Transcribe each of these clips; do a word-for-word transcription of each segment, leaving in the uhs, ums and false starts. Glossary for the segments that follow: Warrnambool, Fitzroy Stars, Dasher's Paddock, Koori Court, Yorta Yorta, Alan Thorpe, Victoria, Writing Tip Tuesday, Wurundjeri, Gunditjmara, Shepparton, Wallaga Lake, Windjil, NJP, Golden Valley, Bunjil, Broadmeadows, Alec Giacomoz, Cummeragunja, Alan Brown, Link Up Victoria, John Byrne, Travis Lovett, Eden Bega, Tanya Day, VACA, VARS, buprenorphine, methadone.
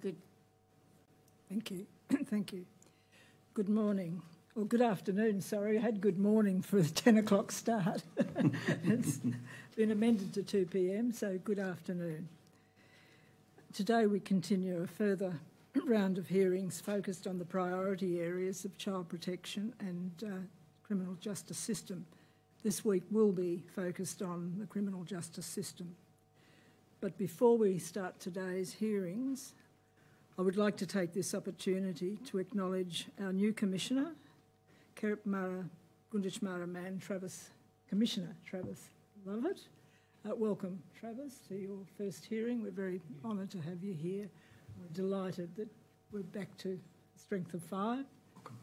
Good. Thank you. Thank you. Good morning. Well, good afternoon, sorry. I had good morning for the ten o'clock start. It's been amended to two p m, so good afternoon. Today we continue a further round of hearings focused on the priority areas of child protection and uh, criminal justice system. This week will be focused on the criminal justice system. But before we start today's hearings, I would like to take this opportunity to acknowledge our new Commissioner, Kerip Mara, Gunditjmara man, Travis, Commissioner Travis Lovett. Uh, welcome, Travis, to your first hearing. We're very honoured to have you here. We're delighted that we're back to strength of five. Welcome.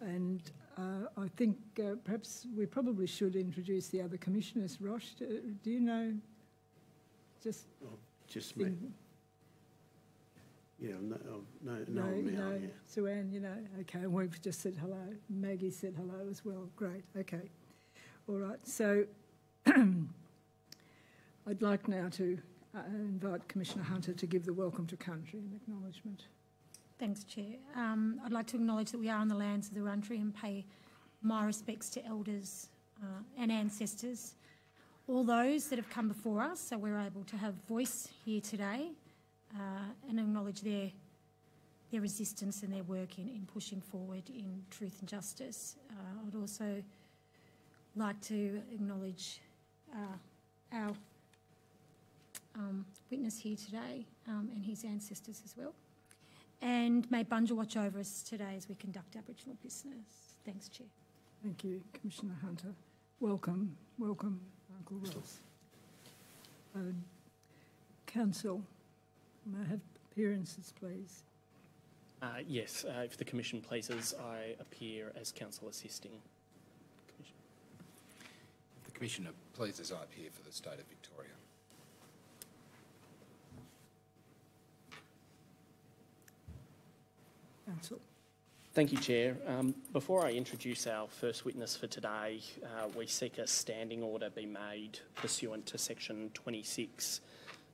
And uh, I think uh, perhaps we probably should introduce the other commissioners. Rosh, do, do you know? Just, oh, just me. In, Yeah, no, no, no, no, no. Yeah. Sue Ann, you know, okay, we've just said hello. Maggie said hello as well. Great, okay. All right, so I'd like now to uh, invite Commissioner Hunter to give the welcome to country and acknowledgement. Thanks, Chair. Um, I'd like to acknowledge that we are on the lands of the Wurundjeri and pay my respects to elders uh, and ancestors, all those that have come before us, so we're able to have voice here today. Uh, and acknowledge their their resistance and their work in, in pushing forward in truth and justice. Uh, I'd also like to acknowledge uh, our um, witness here today um, and his ancestors as well. And may Bunjil watch over us today as we conduct Aboriginal business. Thanks, Chair. Thank you, Commissioner Hunter. Welcome, welcome, Uncle Ross. Um, Council. May I have appearances, please? Uh, yes, uh, if the Commission pleases, I appear as counsel assisting. Commission. If the Commissioner pleases, I appear for the State of Victoria. Counsel. Thank you, Chair. Um, before I introduce our first witness for today, uh, we seek a standing order be made pursuant to Section twenty-six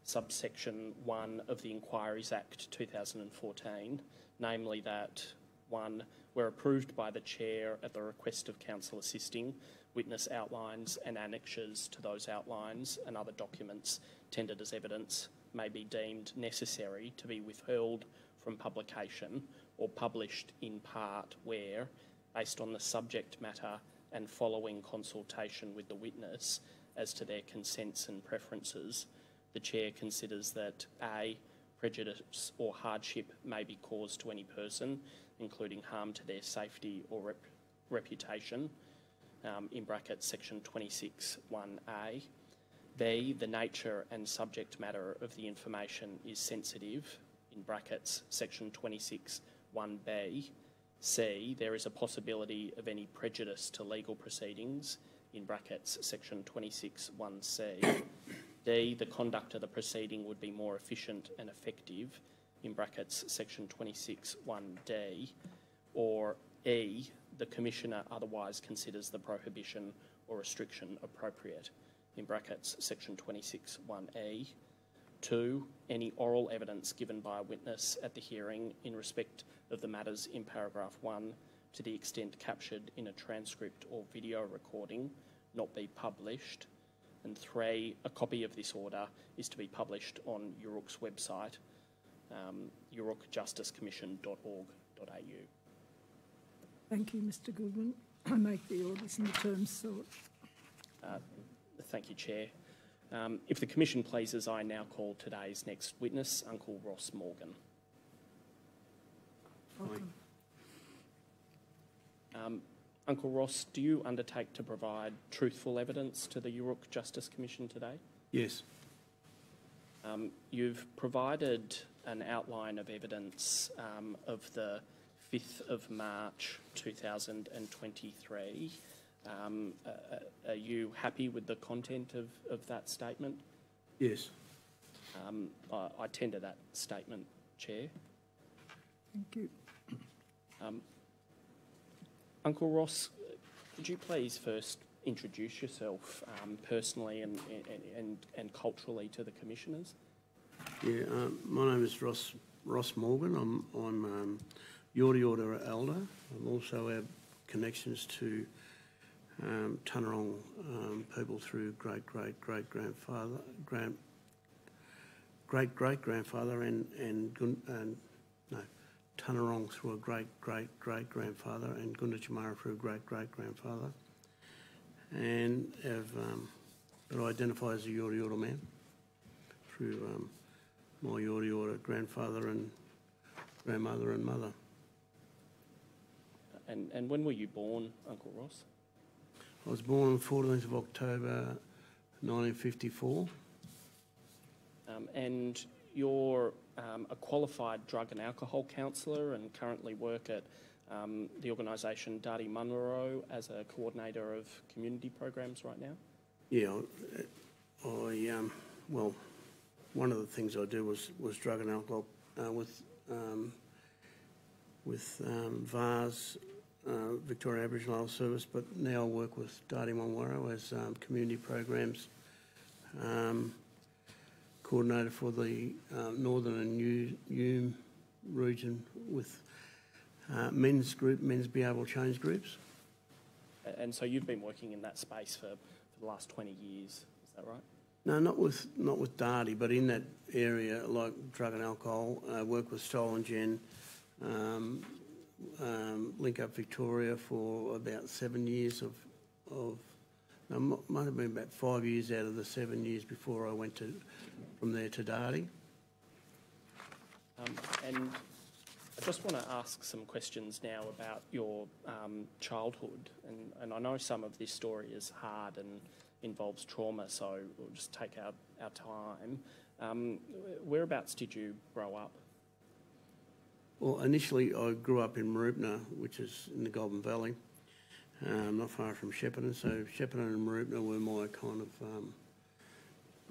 subsection one of the Inquiries Act two thousand fourteen, namely that one, where approved by the Chair at the request of counsel assisting, witness outlines and annexures to those outlines and other documents tendered as evidence may be deemed necessary to be withheld from publication or published in part where, based on the subject matter and following consultation with the witness as to their consents and preferences, the Chair considers that A, prejudice or hardship may be caused to any person, including harm to their safety or rep reputation, um, in brackets section twenty-six one A. B, the nature and subject matter of the information is sensitive, in brackets section twenty-six one B. C, there is a possibility of any prejudice to legal proceedings, in brackets section twenty-six one C. D, the conduct of the proceeding would be more efficient and effective, in brackets section twenty-six one D, or E, the Commissioner otherwise considers the prohibition or restriction appropriate, in brackets section twenty-six one E. Two, any oral evidence given by a witness at the hearing in respect of the matters in paragraph one to the extent captured in a transcript or video recording not be published. And three, a copy of this order is to be published on Yoorrook's website, um, yoorrook justice commission dot org dot A U. Thank you, Mister Goodwin. I make the orders in the terms sought. Uh, thank you, Chair. Um, if the Commission pleases, I now call today's next witness, Uncle Ross Morgan. Welcome. Um, Uncle Ross, do you undertake to provide truthful evidence to the Yoorrook Justice Commission today? Yes. Um, you've provided an outline of evidence um, of the fifth of March two thousand twenty-three. Um, uh, are you happy with the content of, of that statement? Yes. Um, I, I tender that statement, Chair. Thank you. Um, Uncle Ross, could you please first introduce yourself um, personally and, and, and, and culturally to the Commissioners? Yeah, um, my name is Ross Ross Morgan. I'm, I'm um, Yorta Yorta Elder. I'm also have connections to um, Taungurung um, people through great great great grandfather, grand, great great grandfather, and and, and no Taungurung through a great great great grandfather, and Gunditjmara through a great great grandfather, and have um, but I identify as a Yorta Yorta man through um, my Yorta Yorta grandfather and grandmother and mother. And, and when were you born, Uncle Ross? I was born on the fourteenth of October nineteen fifty-four. Um, and you're um, a qualified drug and alcohol counsellor and currently work at um, the organisation Dardi Munwurro as a coordinator of community programs right now? Yeah, I, I um, well, one of the things I do was, was drug and alcohol uh, with, um, with um, VARS, Uh, Victoria Aboriginal Health Service, but now I work with Dardi Munwurro as um, community programs um, coordinator for the uh, northern and New Yume region with uh, men's group, men's behavioural change groups. And so you've been working in that space for, for the last twenty years, is that right? No, not with not with Dardi, but in that area, like drug and alcohol, uh, work with Stol and Jen. Um, Um, Link Up Victoria for about seven years of, of no, might have been about five years out of the seven years before I went to, from there to Dardi. Um, and I just want to ask some questions now about your um, childhood, and, and I know some of this story is hard and involves trauma, so we'll just take our, our time. Um, whereabouts did you grow up? Well, initially I grew up in Mooroopna, which is in the Golden Valley, um, not far from Shepparton. So Shepparton and Mooroopna were my kind of um,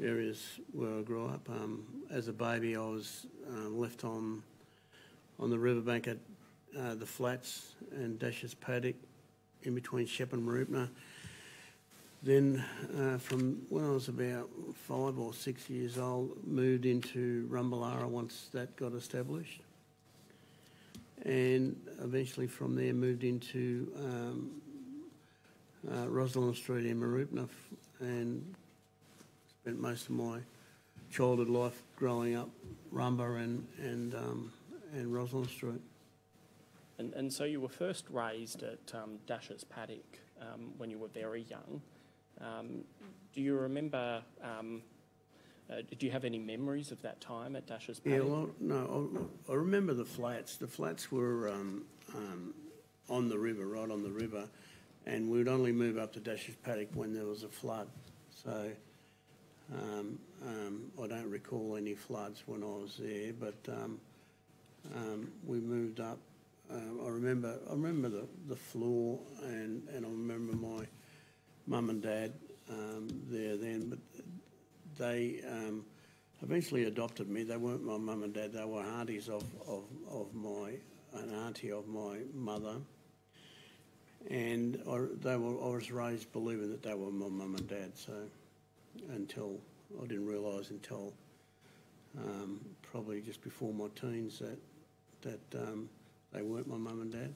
areas where I grew up. Um, as a baby, I was uh, left on on the riverbank at uh, the flats and Dasher's Paddock, in between Shepparton and Mooroopna. Then, uh, from when I was about five or six years old, moved into Rumbelara once that got established. And eventually from there moved into um, uh, Rosalind Street in Mooroopna, and spent most of my childhood life growing up Rumba and and, um, and Rosalind Street. And, and so you were first raised at um, Dasher's Paddock um, when you were very young. Um, do you remember... Um, Uh, did you have any memories of that time at Dasher's Paddock? Yeah, well, no, I, I remember the flats. The flats were um, um, on the river, right on the river, and we would only move up to Dasher's Paddock when there was a flood. So um, um, I don't recall any floods when I was there, but um, um, we moved up. Um, I remember I remember the, the floor, and, and I remember my mum and dad um, there then, but... They um, eventually adopted me. They weren't my mum and dad. They were aunties of, of, of my, an auntie of my mother. And I, they were, I was raised believing that they were my mum and dad. So until, I didn't realise until um, probably just before my teens that, that um, they weren't my mum and dad.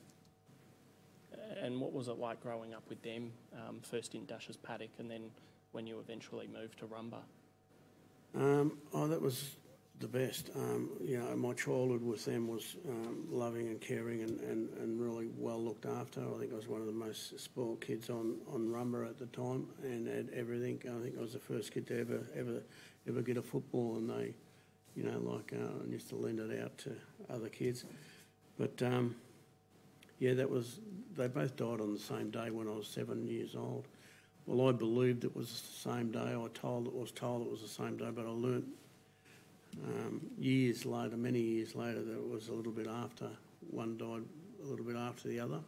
And what was it like growing up with them, um, first in Dasher's Paddock and then when you eventually moved to Rumba? Um, oh, that was the best. Um, you know, my childhood with them was um, loving and caring and, and, and really well looked after. I think I was one of the most spoiled kids on, on Rumba at the time, and had everything. I think I was the first kid to ever ever ever get a football, and they, you know, like uh, used to lend it out to other kids. But um, yeah, that was. They both died on the same day when I was seven years old. Well, I believed it was the same day. I told it was told it was the same day, but I learnt um, years later, many years later, that it was a little bit after. One died a little bit after the other.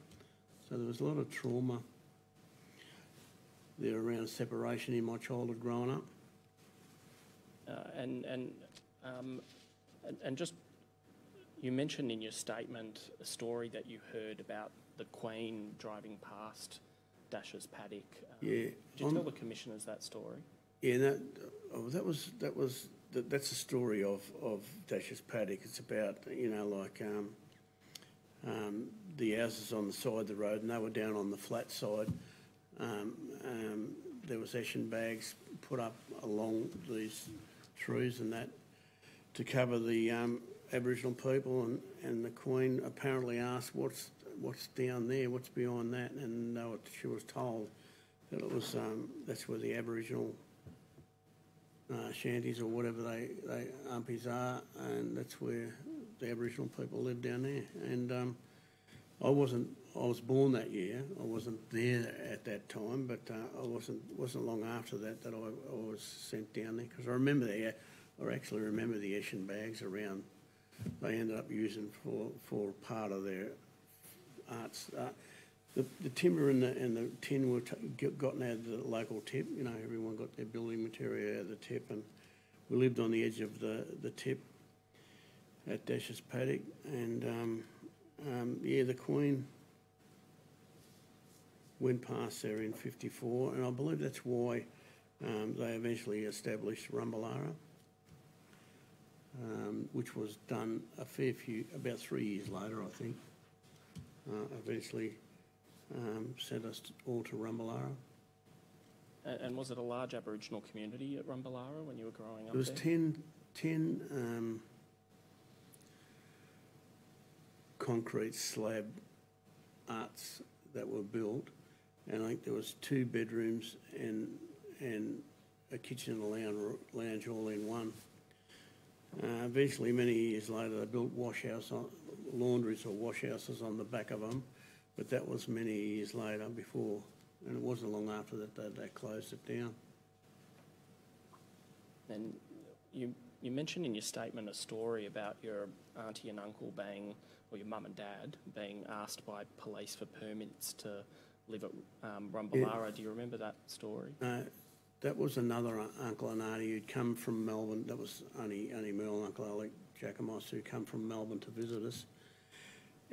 So there was a lot of trauma there around separation in my childhood growing up. Uh, and, and, um, and, and just, you mentioned in your statement a story that you heard about the Queen driving past Dasher's Paddock. Um, yeah, did you I'm, tell the commissioners that story? Yeah, that oh, that was that was th that's the story of, of Dasher's Paddock. It's about, you know, like um, um, the houses on the side of the road, and they were down on the flat side. Um, um, there was ashen bags put up along these trees and that to cover the um, Aboriginal people, and, and the Queen apparently asked what's what's down there, what's beyond that, and they were, she was told that it was um, that's where the Aboriginal uh, shanties or whatever they, they umpies are, and that's where the Aboriginal people live down there. And um, I wasn't, I was born that year, I wasn't there at that time, but uh, I wasn't wasn't long after that that I, I was sent down there, because I remember the, I actually remember the ashen bags around. They ended up using for for part of their arts. Uh, the, the timber and the and the tin were t gotten out of the local tip. You know, everyone got their building material out of the tip, and we lived on the edge of the the tip at Dasher's Paddock. And um, um, yeah, the Queen went past there in fifty-four, and I believe that's why um, they eventually established Rumbelara. Um, which was done a fair few, about three years later, I think. Uh, eventually um, sent us all to Rumbelara. And, and was it a large Aboriginal community at Rumbelara when you were growing up? It was there? ten, ten um, concrete slab arts that were built, and I think there was two bedrooms and and a kitchen and a lounge, lounge all in one. Uh, eventually, many years later, they built wash house on, laundries or wash houses on the back of them, but that was many years later before, and it wasn't long after that they, they closed it down. And you you mentioned in your statement a story about your auntie and uncle being, or your mum and dad being asked by police for permits to live at um, Rumbelara. Yeah. Do you remember that story? Uh, That was another uncle and auntie who'd come from Melbourne. That was only, only Merle and Uncle Alec Giacomoz who'd come from Melbourne to visit us.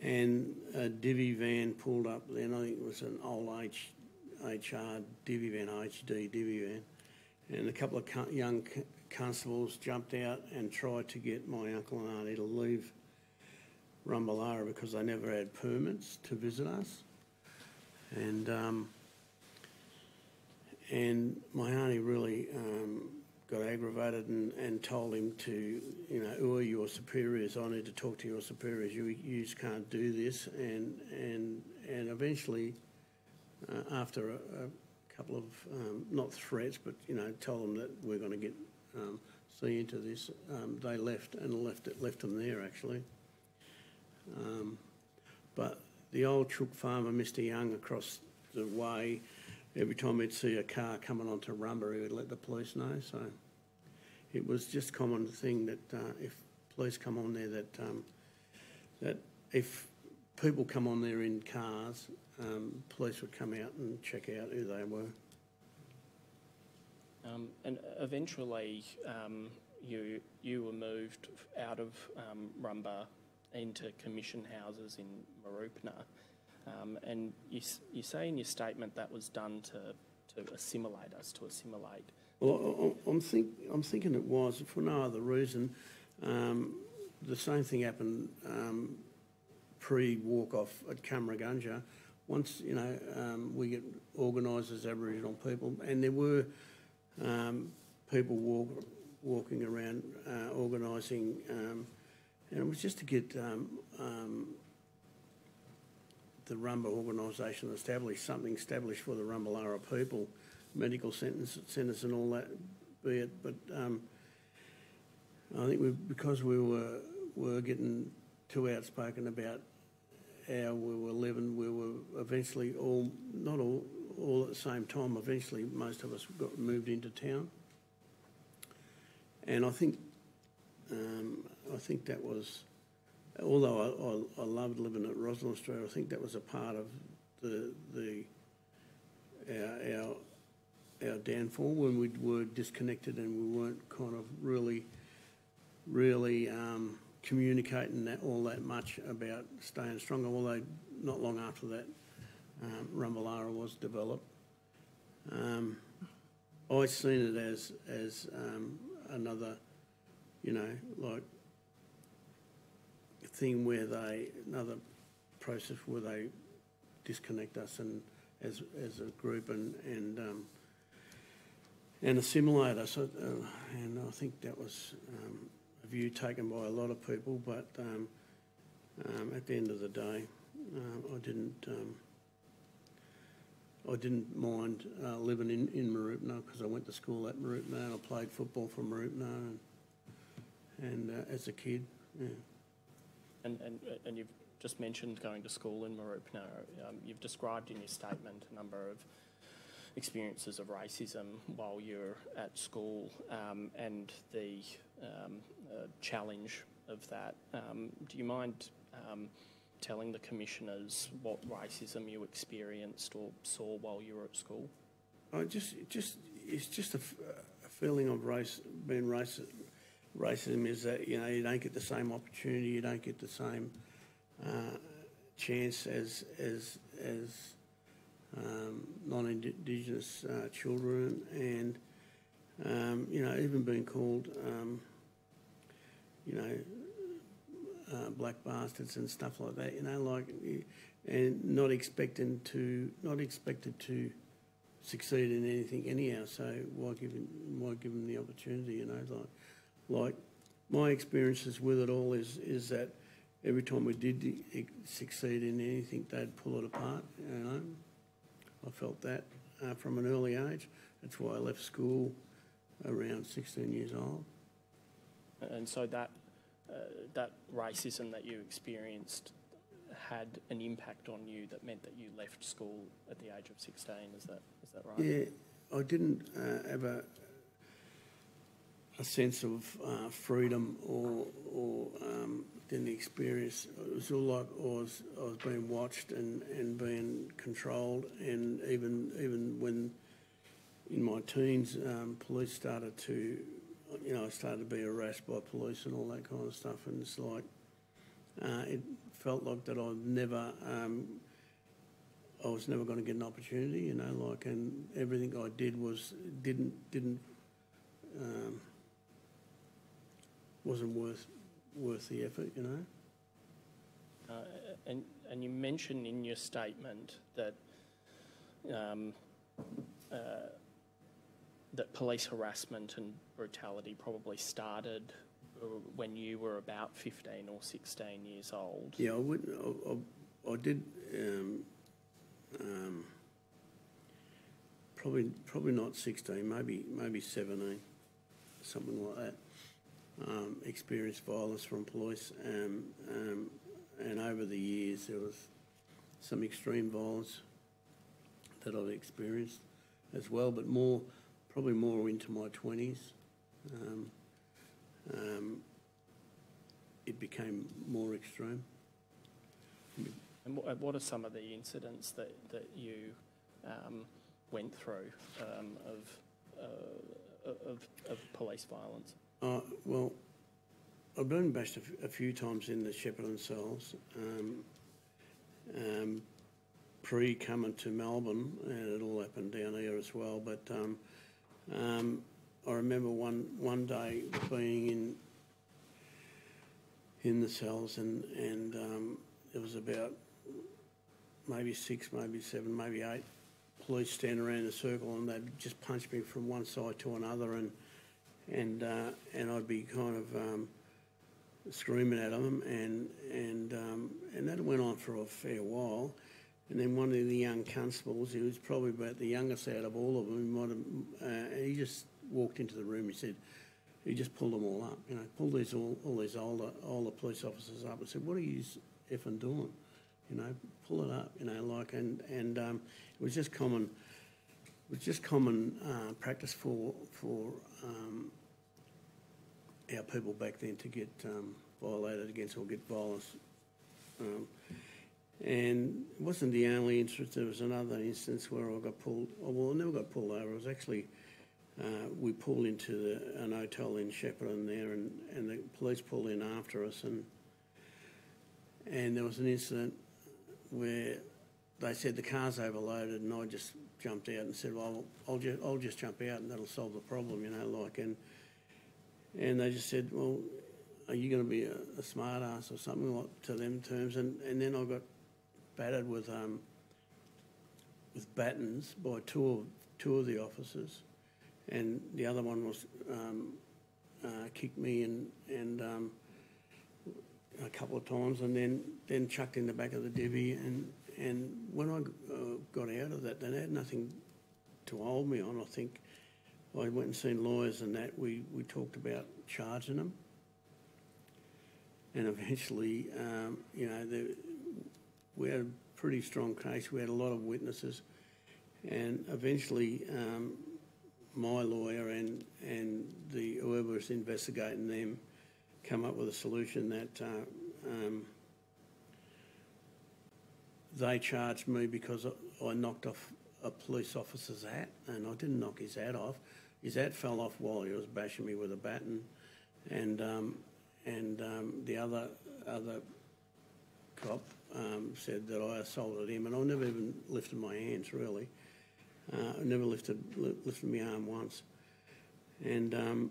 And a divvy van pulled up then. I think it was an old H, HR divvy van, H D divvy van. And a couple of con young constables jumped out and tried to get my uncle and auntie to leave Rumbelara because they never had permits to visit us. And... Um, And my auntie really um, got aggravated and, and told him to, you know, who are your superiors? I need to talk to your superiors. You, you just can't do this. And and and eventually, uh, after a, a couple of, um, not threats, but, you know, told them that we're going to get um, see into this, um, they left and left it, left them there, actually. Um, but the old chook farmer, Mister Young, across the way, every time he'd see a car coming onto Rumba, he would let the police know. So it was just a common thing that uh, if police come on there, that um, that if people come on there in cars, um, police would come out and check out who they were. Um, and eventually, um, you you were moved out of um, Rumba into commission houses in Mooroopna. Um, and you, you say in your statement that was done to, to assimilate us, to assimilate. Well, I'm, think, I'm thinking it was, for no other reason. Um, the same thing happened um, pre-walk-off at Cummeragunja. Once, you know, um, we get organised as Aboriginal people, and there were um, people walk, walking around uh, organising, um, and it was just to get... Um, um, the Rumba organisation established, something established for the Rumbelara people, medical centres, centres and all that, be it. But um, I think we, because we were were getting too outspoken about how we were living, we were eventually all, not all, all at the same time, eventually most of us got moved into town. And I think, um, I think that was... Although I, I, I loved living at Rosalind Street, I think that was a part of the the our, our our downfall when we were disconnected and we weren't kind of really really um, communicating that all that much about staying stronger. Although not long after that, um, Rumbelara was developed. Um, I seen it as as um, another you know, like a thing where they, another process where they disconnect us and as as a group and and um, and assimilate us. Uh, and I think that was um, a view taken by a lot of people, but um, um, at the end of the day, um, I didn't. Um, I didn't mind uh, living in, in Mooroopna because I went to school at Mooroopna and I played football for Mooroopna and, and uh, as a kid, yeah. And, and, and you've just mentioned going to school in Mooroopna. Um, you've described in your statement a number of experiences of racism while you're at school um, and the um, uh, challenge of that. Um, do you mind... Um, telling the commissioners what racism you experienced or saw while you were at school? I just, just it's just a, f a feeling of race being racist. Racism is that you know you don't get the same opportunity, you don't get the same uh, chance as as as um, non-Indigenous uh, children, and um, you know even being called um, you know. Uh, black bastards and stuff like that, you know, like, and not expecting to, not expected to succeed in anything anyhow. So why give him, why give him the opportunity, you know? Like, like my experiences with it all is is that every time we did succeed in anything, they'd pull it apart. You know, I felt that uh, from an early age. That's why I left school around sixteen years old. And so that. Uh, that racism that you experienced had an impact on you that meant that you left school at the age of sixteen. Is that is that right? Yeah, I didn't uh, have a, a sense of uh, freedom or or um, didn't experience. It was all like I was I was being watched and, and being controlled, and even even when in my teens, um, police started to. You know, I started to be harassed by police and all that kind of stuff, and it's like uh, it felt like that I'd never, um, I was never going to get an opportunity, you know, like, and everything I did was didn't didn't um, wasn't worth worth the effort, you know. Uh, and and you mentioned in your statement that. Um, uh, that police harassment and brutality probably started when you were about fifteen or sixteen years old. Yeah, I would. I, I, I did. Um, um, probably, probably not sixteen. Maybe, maybe seventeen, something like that. Um, experienced violence from police, um, um, and over the years there was some extreme violence that I've experienced as well, but more. Probably more into my twenties. Um, um, it became more extreme. And what are some of the incidents that, that you um, went through um, of, uh, of, of police violence? Uh, well, I've been bashed a, a few times in the Shepparton cells. Um, um, pre coming to Melbourne, and it all happened down here as well, but um, Um, I remember one one day being in in the cells, and and um, it was about maybe six, maybe seven, maybe eight police standing around in a circle, and they'd just punch me from one side to another, and and uh, and I'd be kind of um, screaming at them, and and um, and that went on for a fair while. And then one of the young constables, he was probably about the youngest out of all of them, he, might have, uh, he just walked into the room, he said, he just pulled them all up, you know, pulled these all, all these older, older police officers up and said, what are you effing doing? You know, pull it up, you know, like, and, and um, it was just common, it was just common uh, practice for, for um, our people back then to get um, violated against or get violence. Um, And it wasn't the only instance. There was another instance where I got pulled. Oh, well, I never got pulled over. I was actually uh, we pulled into the, an hotel in Shepparton there, and, and the police pulled in after us. And and there was an incident where they said the car's overloaded, and I just jumped out and said, "Well, I'll just I'll just jump out, and that'll solve the problem," you know, like and. and they just said, well, are you going to be a, a smart ass or something like to them terms? And, and then I got battered with um, with batons by two of, two of the officers, and the other one was um, uh, kicked me and, and um, a couple of times, and then, then chucked in the back of the divvy. And, and when I uh, got out of that, they had nothing to hold me on, I think. I went and seen lawyers and that. We, we talked about charging them. And eventually, um, you know, the, we had a pretty strong case. We had a lot of witnesses. And eventually um, my lawyer and, and the, whoever was investigating them come up with a solution that uh, um, they charged me because I knocked off a police officer's hat, and I didn't knock his hat off. His hat fell off while he was bashing me with a baton, and um, and um, the other other cop um, said that I assaulted him, and I never even lifted my hands really. Uh, I never lifted li lifted my arm once, and um,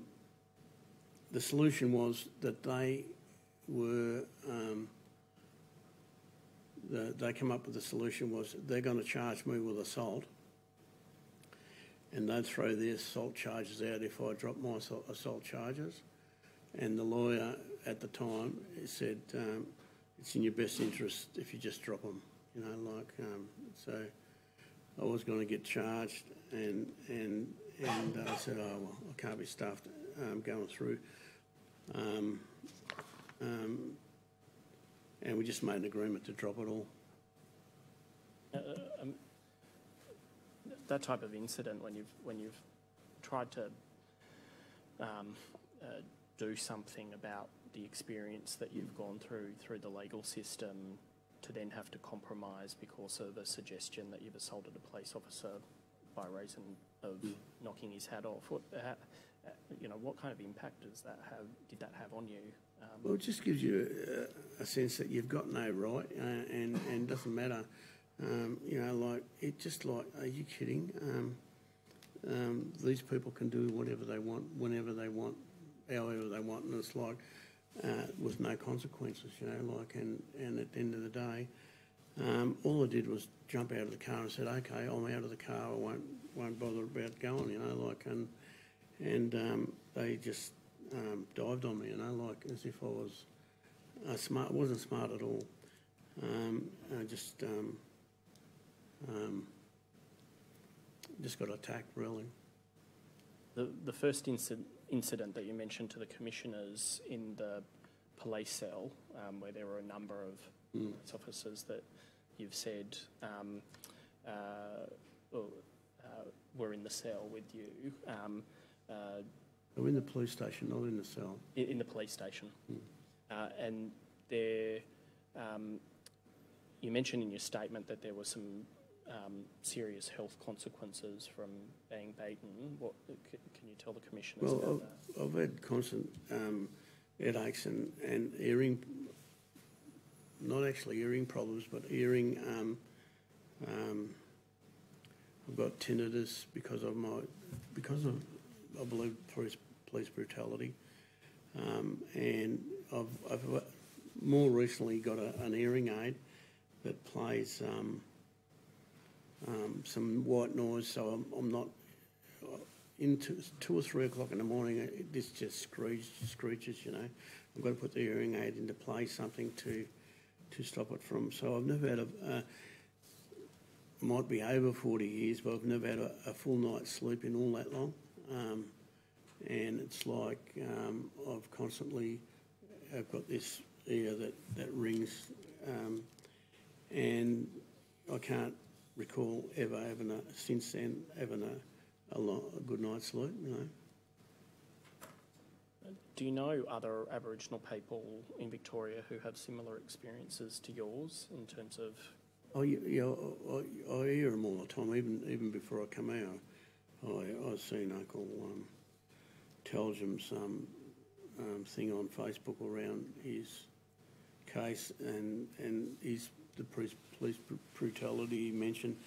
the solution was that they were. Um, The, they come up with the solution was they're going to charge me with assault, and they'd throw their assault charges out if I dropped my assault charges. And the lawyer at the time said, um, it's in your best interest if you just drop them, you know, like, um, so I was going to get charged, and and and I said, oh, well, I can't be stuffed um, going through. Um, um, And we just made an agreement to drop it all. Uh, um, that type of incident, when you've when you've tried to um, uh, do something about the experience that you've gone through through the legal system, to then have to compromise because of a suggestion that you've assaulted a police officer by reason of mm. knocking his hat off. What, uh, you know, what kind of impact does that have? Did that have on you? Um, well, it just gives you a, a sense that you've got no right, uh, and and doesn't matter, um, you know. Like, it just like, are you kidding? Um, um, these people can do whatever they want, whenever they want, however they want, and it's like uh, with no consequences, you know. Like, and and at the end of the day, um, all I did was jump out of the car and said, okay, I'm out of the car. I won't won't bother about going, you know. Like, and and um, they just. Um, dived on me, you know, like as if I was uh, smart. Wasn't smart at all. Um, I just um, um, just got attacked, really. The the first incident incident that you mentioned to the commissioners in the police cell, um, where there were a number of mm. police officers that you've said um, uh, well, uh, were in the cell with you. Um, uh, They were in the police station, not in the cell. In the police station. Mm. Uh, and there, um, you mentioned in your statement that there were some um, serious health consequences from being beaten. What can you tell the commissioners well, about I've, that? Well, I've had constant um, headaches and, and earring, not actually earring problems, but earring. Um, um, I've got tinnitus because of my, because of, I believe police, police brutality, um, and I've, I've more recently got a, an hearing aid that plays um, um, some white noise, so I'm, I'm not into two or three o'clock in the morning. It, this just screeches, screeches, you know. I've got to put the hearing aid into play something to to stop it from. So I've never had a. Uh, might be over forty years, but I've never had a, a full night's sleep in all that long. Um, and it's like um, I've constantly I've got this ear that, that rings, um, and I can't recall ever having a, since then having a, a, long, a good night's sleep, you know. Do you know other Aboriginal people in Victoria who have similar experiences to yours in terms of? Oh yeah, yeah I, I, I hear them all the time, even even before I come out. I, I've seen Uncle um, Teljum's um, um, thing on Facebook around his case and and his the police, police brutality he mentioned.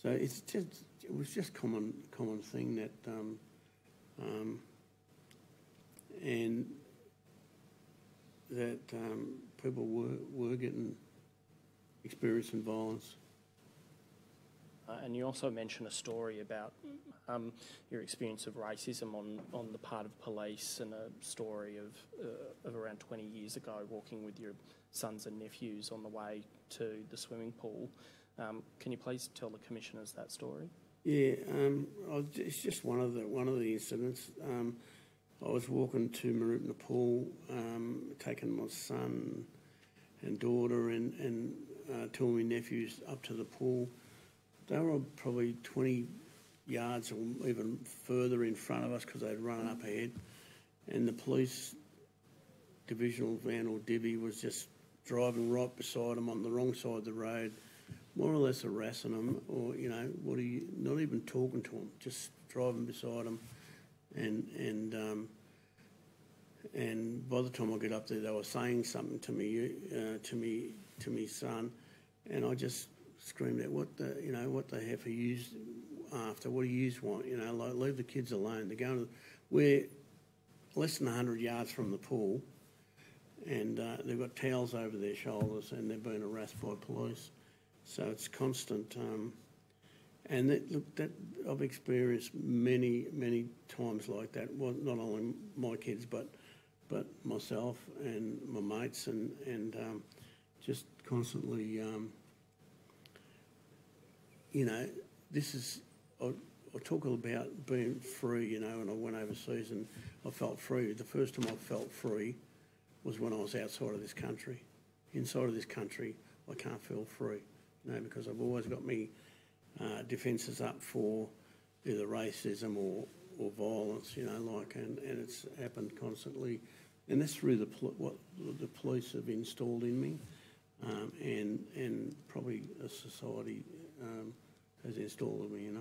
So it's just it was just common common thing that um, um, and that um, people were, were getting experiencing violence. Uh, and you also mentioned a story about um, your experience of racism on, on the part of police, and a story of, uh, of around twenty years ago walking with your sons and nephews on the way to the swimming pool. Um, can you please tell the commissioners that story? Yeah, um, I was, it's just one of the one of the incidents. Um, I was walking to Mooroopna pool, um, taking my son and daughter and, and uh, two of my nephews up to the pool. They were probably twenty yards or even further in front of us because they'd run up ahead. And the police divisional van or divvy was just driving right beside them on the wrong side of the road, more or less harassing them, or, you know, what are you, not even talking to them, just driving beside them. And, and, um, and by the time I got up there, they were saying something to me, uh, to me, to me son, and I just screamed out, what the, you know, what the heck are you after? What do you want? You know, like, leave the kids alone. They're going to, we're less than one hundred yards from the pool, and uh, they've got towels over their shoulders, and they've been harassed by police. So it's constant, um, and that, look, that I've experienced many, many times like that. Well, not only my kids, but but myself and my mates, and and um, just constantly, um, you know, this is. I, I talk about being free, you know, and I went overseas and I felt free. The first time I felt free was when I was outside of this country. Inside of this country, I can't feel free. No, because I've always got me uh, defences up for either racism or, or violence, you know, like, and, and it's happened constantly. And that's through the pol what the police have installed in me, um, and, and probably a society um, has installed in me, you know.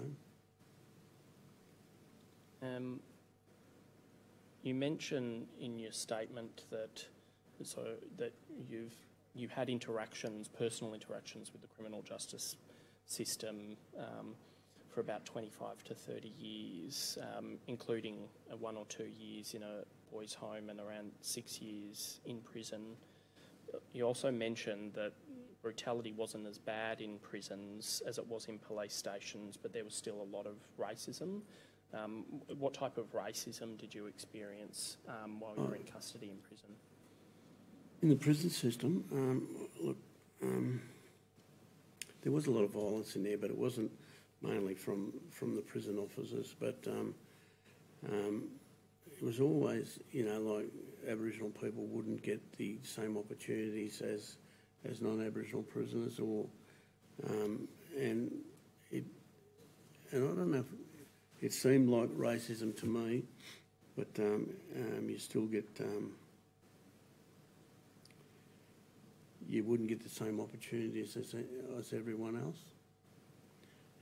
Um, you mention in your statement that, so that you've... you had interactions, personal interactions with the criminal justice system um, for about twenty-five to thirty years, um, including uh, one or two years in a boys' home and around six years in prison. You also mentioned that brutality wasn't as bad in prisons as it was in police stations, but there was still a lot of racism. Um, what type of racism did you experience um, while you were in custody in prison? In the prison system, um, look, um, there was a lot of violence in there, but it wasn't mainly from, from the prison officers. But um, um, it was always, you know, like Aboriginal people wouldn't get the same opportunities as as non-Aboriginal prisoners, or um, and it and I don't know, if it seemed like racism to me, but um, um, you still get. Um, you wouldn't get the same opportunities as, as everyone else.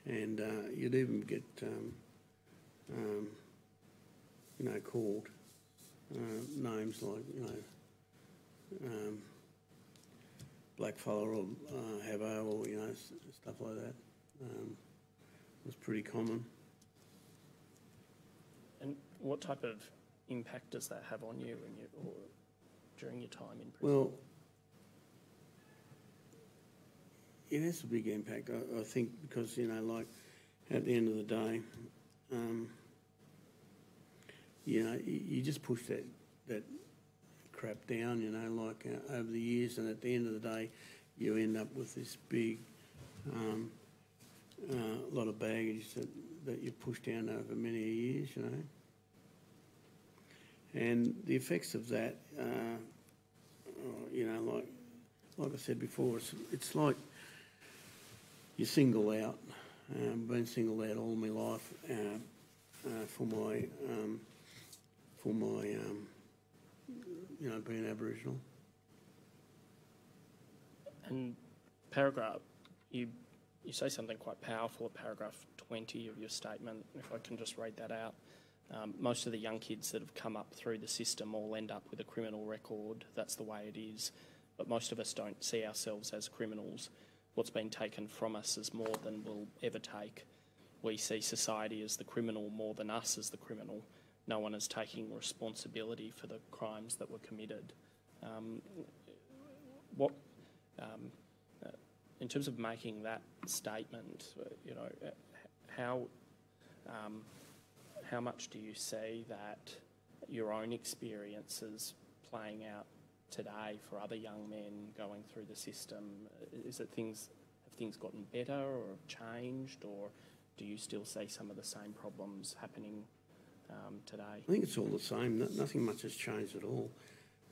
And uh, you'd even get, um, um, you know, called uh, names like, you know, um, blackfella or uh, havo, or, you know, stuff like that. Um, it was pretty common. And what type of impact does that have on you, when you or during your time in prison? Well, it has a big impact, I, I think, because, you know, like, at the end of the day, um, you know, you, you just push that, that crap down, you know, like, uh, over the years, and at the end of the day, you end up with this big um, uh, lot of baggage that, that you push down over many years, you know. And the effects of that, uh, you know, like, like I said before, it's, it's like... you're singled out. I've um, been singled out all my life uh, uh, for my, um, for my, um, you know, being Aboriginal. And paragraph, you, you say something quite powerful at paragraph twenty of your statement, if I can just read that out. Um, most of the young kids that have come up through the system all end up with a criminal record. That's the way it is. But most of us don't see ourselves as criminals. What's been taken from us is more than we'll ever take. We see society as the criminal more than us as the criminal. no one is taking responsibility for the crimes that were committed. Um, what, um, uh, in terms of making that statement, uh, you know, uh, how um, how much do you see that your own experiences playing out today for other young men going through the system? Is it things have things gotten better or changed, or do you still see some of the same problems happening um, today? I think it's all the same. No, nothing much has changed at all.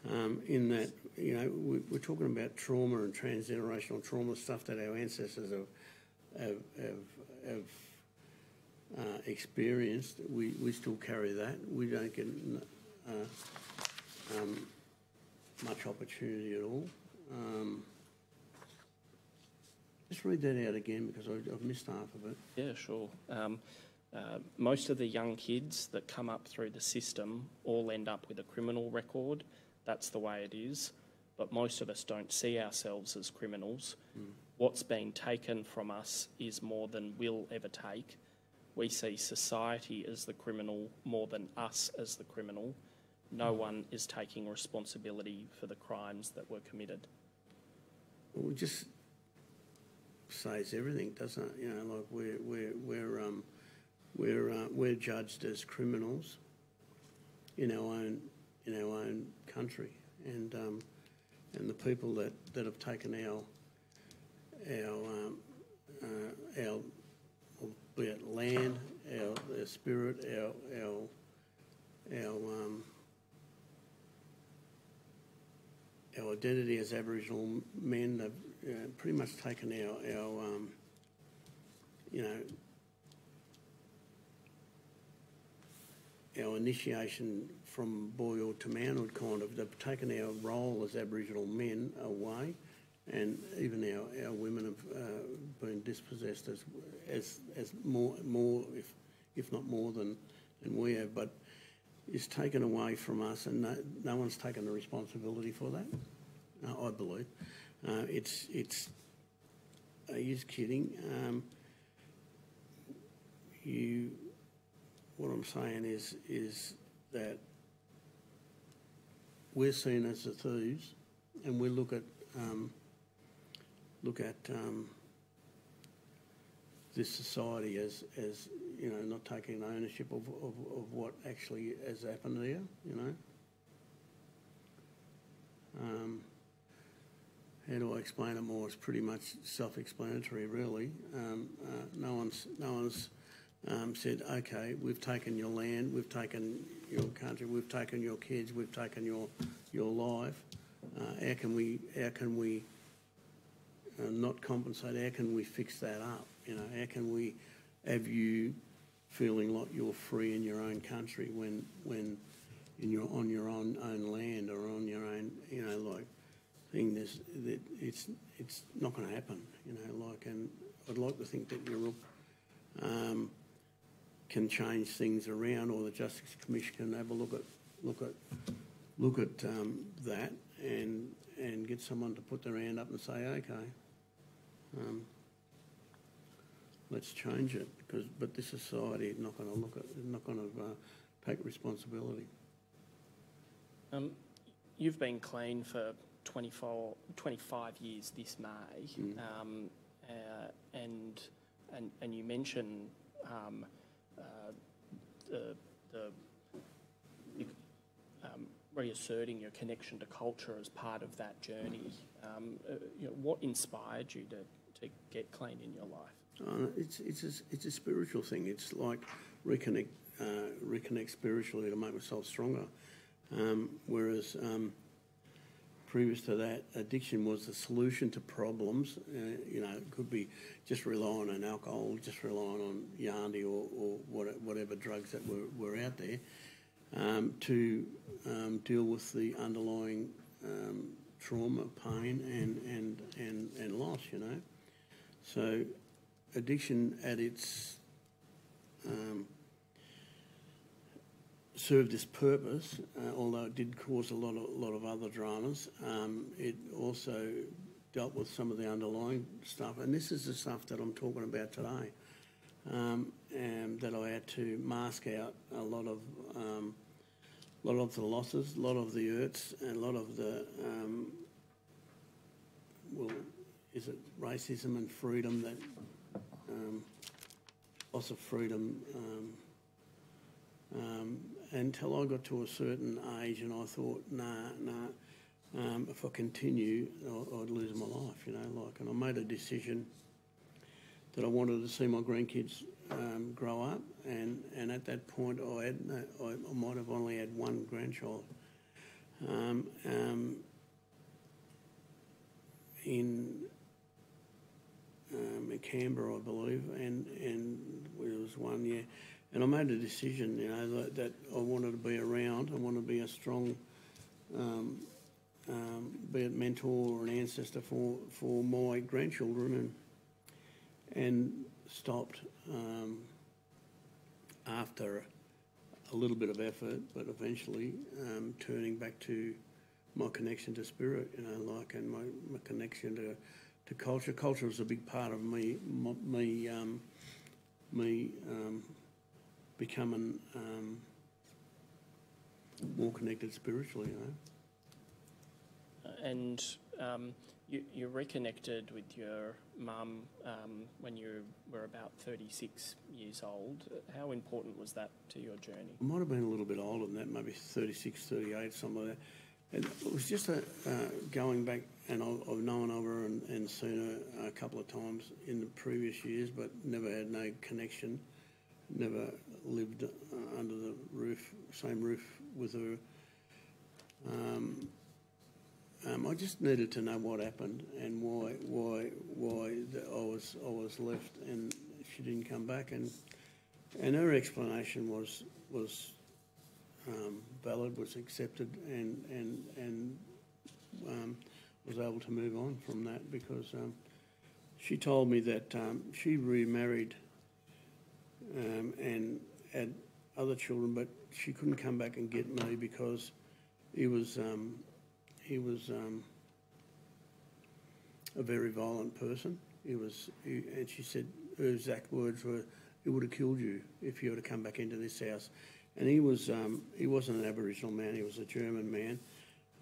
Um, in that, you know, we, we're talking about trauma and transgenerational trauma, stuff that our ancestors have, have, have, have uh, experienced. We, we still carry that. We don't get uh, um, much opportunity at all. Um, just read that out again because I, I've missed half of it. Yeah, sure. Um, Uh, most of the young kids that come up through the system all end up with a criminal record. That's the way it is. But most of us don't see ourselves as criminals. Mm. What's been taken from us is more than we'll ever take. We see society as the criminal more than us as the criminal. No mm. one is taking responsibility for the crimes that were committed. Well, it just says everything, doesn't it? You know, like we're... we're, we're um We're uh, we're judged as criminals in our own in our own country, and um, and the people that, that have taken our our um, uh, our be it land, our, our spirit, our our our um, our identity as Aboriginal men, they've uh, pretty much taken our our um, you know. our initiation from boyhood to manhood, kind of. They've taken our role as Aboriginal men away, and even our, our women have uh, been dispossessed as as as more more if if not more than than we have. But it's taken away from us, and no, no one's taken the responsibility for that. Uh, I believe uh, it's it's. Are you just kidding? Um, you. What I'm saying is is that we're seen as the thieves, and we look at um, look at um, this society as as you know not taking ownership of, of, of what actually has happened here. You know, um, how do I explain it more? It's pretty much self-explanatory, really. Um, uh, no one's no one's. Um, said, okay, we've taken your land, we've taken your country, we've taken your kids, we've taken your your life. Uh, how can we how can we uh, not compensate? How can we fix that up? You know, how can we have you feeling like you're free in your own country when when in your on your own own land or on your own you know like thing? There's that it's it's not going to happen. You know, like, and I'd like to think that you're. Um, can change things around, or the Justice Commission can have a look at look at look at um, that and and get someone to put their hand up and say, okay, um, let's change it, because but this society is not going to look at not going to uh, take responsibility. Um, you've been clean for twenty-four, twenty-five years this May, mm. um, uh, and. And, and you mention um, uh, the, the um, reasserting your connection to culture as part of that journey. Um, uh, you know, what inspired you to, to get clean in your life? Uh, it's it's a, it's a spiritual thing. It's like reconnect uh, reconnect spiritually to make myself stronger. Um, whereas um, previous to that, addiction was the solution to problems. Uh, you know, it could be just relying on alcohol, just relying on Yandi or, or what, whatever drugs that were, were out there um, to um, deal with the underlying um, trauma, pain and, and, and, and loss, you know. So addiction at its... Um, served this purpose, uh, although it did cause a lot of lot of other dramas. Um, it also dealt with some of the underlying stuff, and this is the stuff that I'm talking about today, um, and that I had to mask out a lot of um, a lot of the losses, a lot of the hurts, and a lot of the, um, well, is it racism and freedom that, um, loss of freedom, um, um, until I got to a certain age and I thought, nah, nah, um, if I continue, I'll, I'd lose my life, you know, like, and I made a decision that I wanted to see my grandkids um, grow up, and, and at that point I had no, I, I might have only had one grandchild. Um, um, in um, Canberra, I believe, and, and it was one year. And I made a decision, you know, that, that I wanted to be around, I wanted to be a strong, um, um, be it mentor or an ancestor for, for my grandchildren, and and stopped um, after a little bit of effort, but eventually um, turning back to my connection to spirit, you know, like, and my, my connection to, to culture. Culture was a big part of me, my, me, um, me um, becoming um, more connected spiritually, you know. And um, you, you reconnected with your mum um, when you were about thirty-six years old. How important was that to your journey? I might have been a little bit older than that, maybe thirty-six, thirty-eight, something like that. And it was just a, uh, going back, and I've known of her and, and seen her a couple of times in the previous years, but never had no connection, never lived uh, under the roof, same roof with her. Um, um, I just needed to know what happened and why, why, why the, I was, I was left, and she didn't come back, and and her explanation was was. Um, valid, was accepted, and and and um, was able to move on from that, because um, she told me that um, she remarried um, and had other children, but she couldn't come back and get me because he was um, he was um, a very violent person. He was, he, and she said her exact words were, "It would have killed you if you were to come back into this house." And he was, um, he wasn't an Aboriginal man, he was a German man,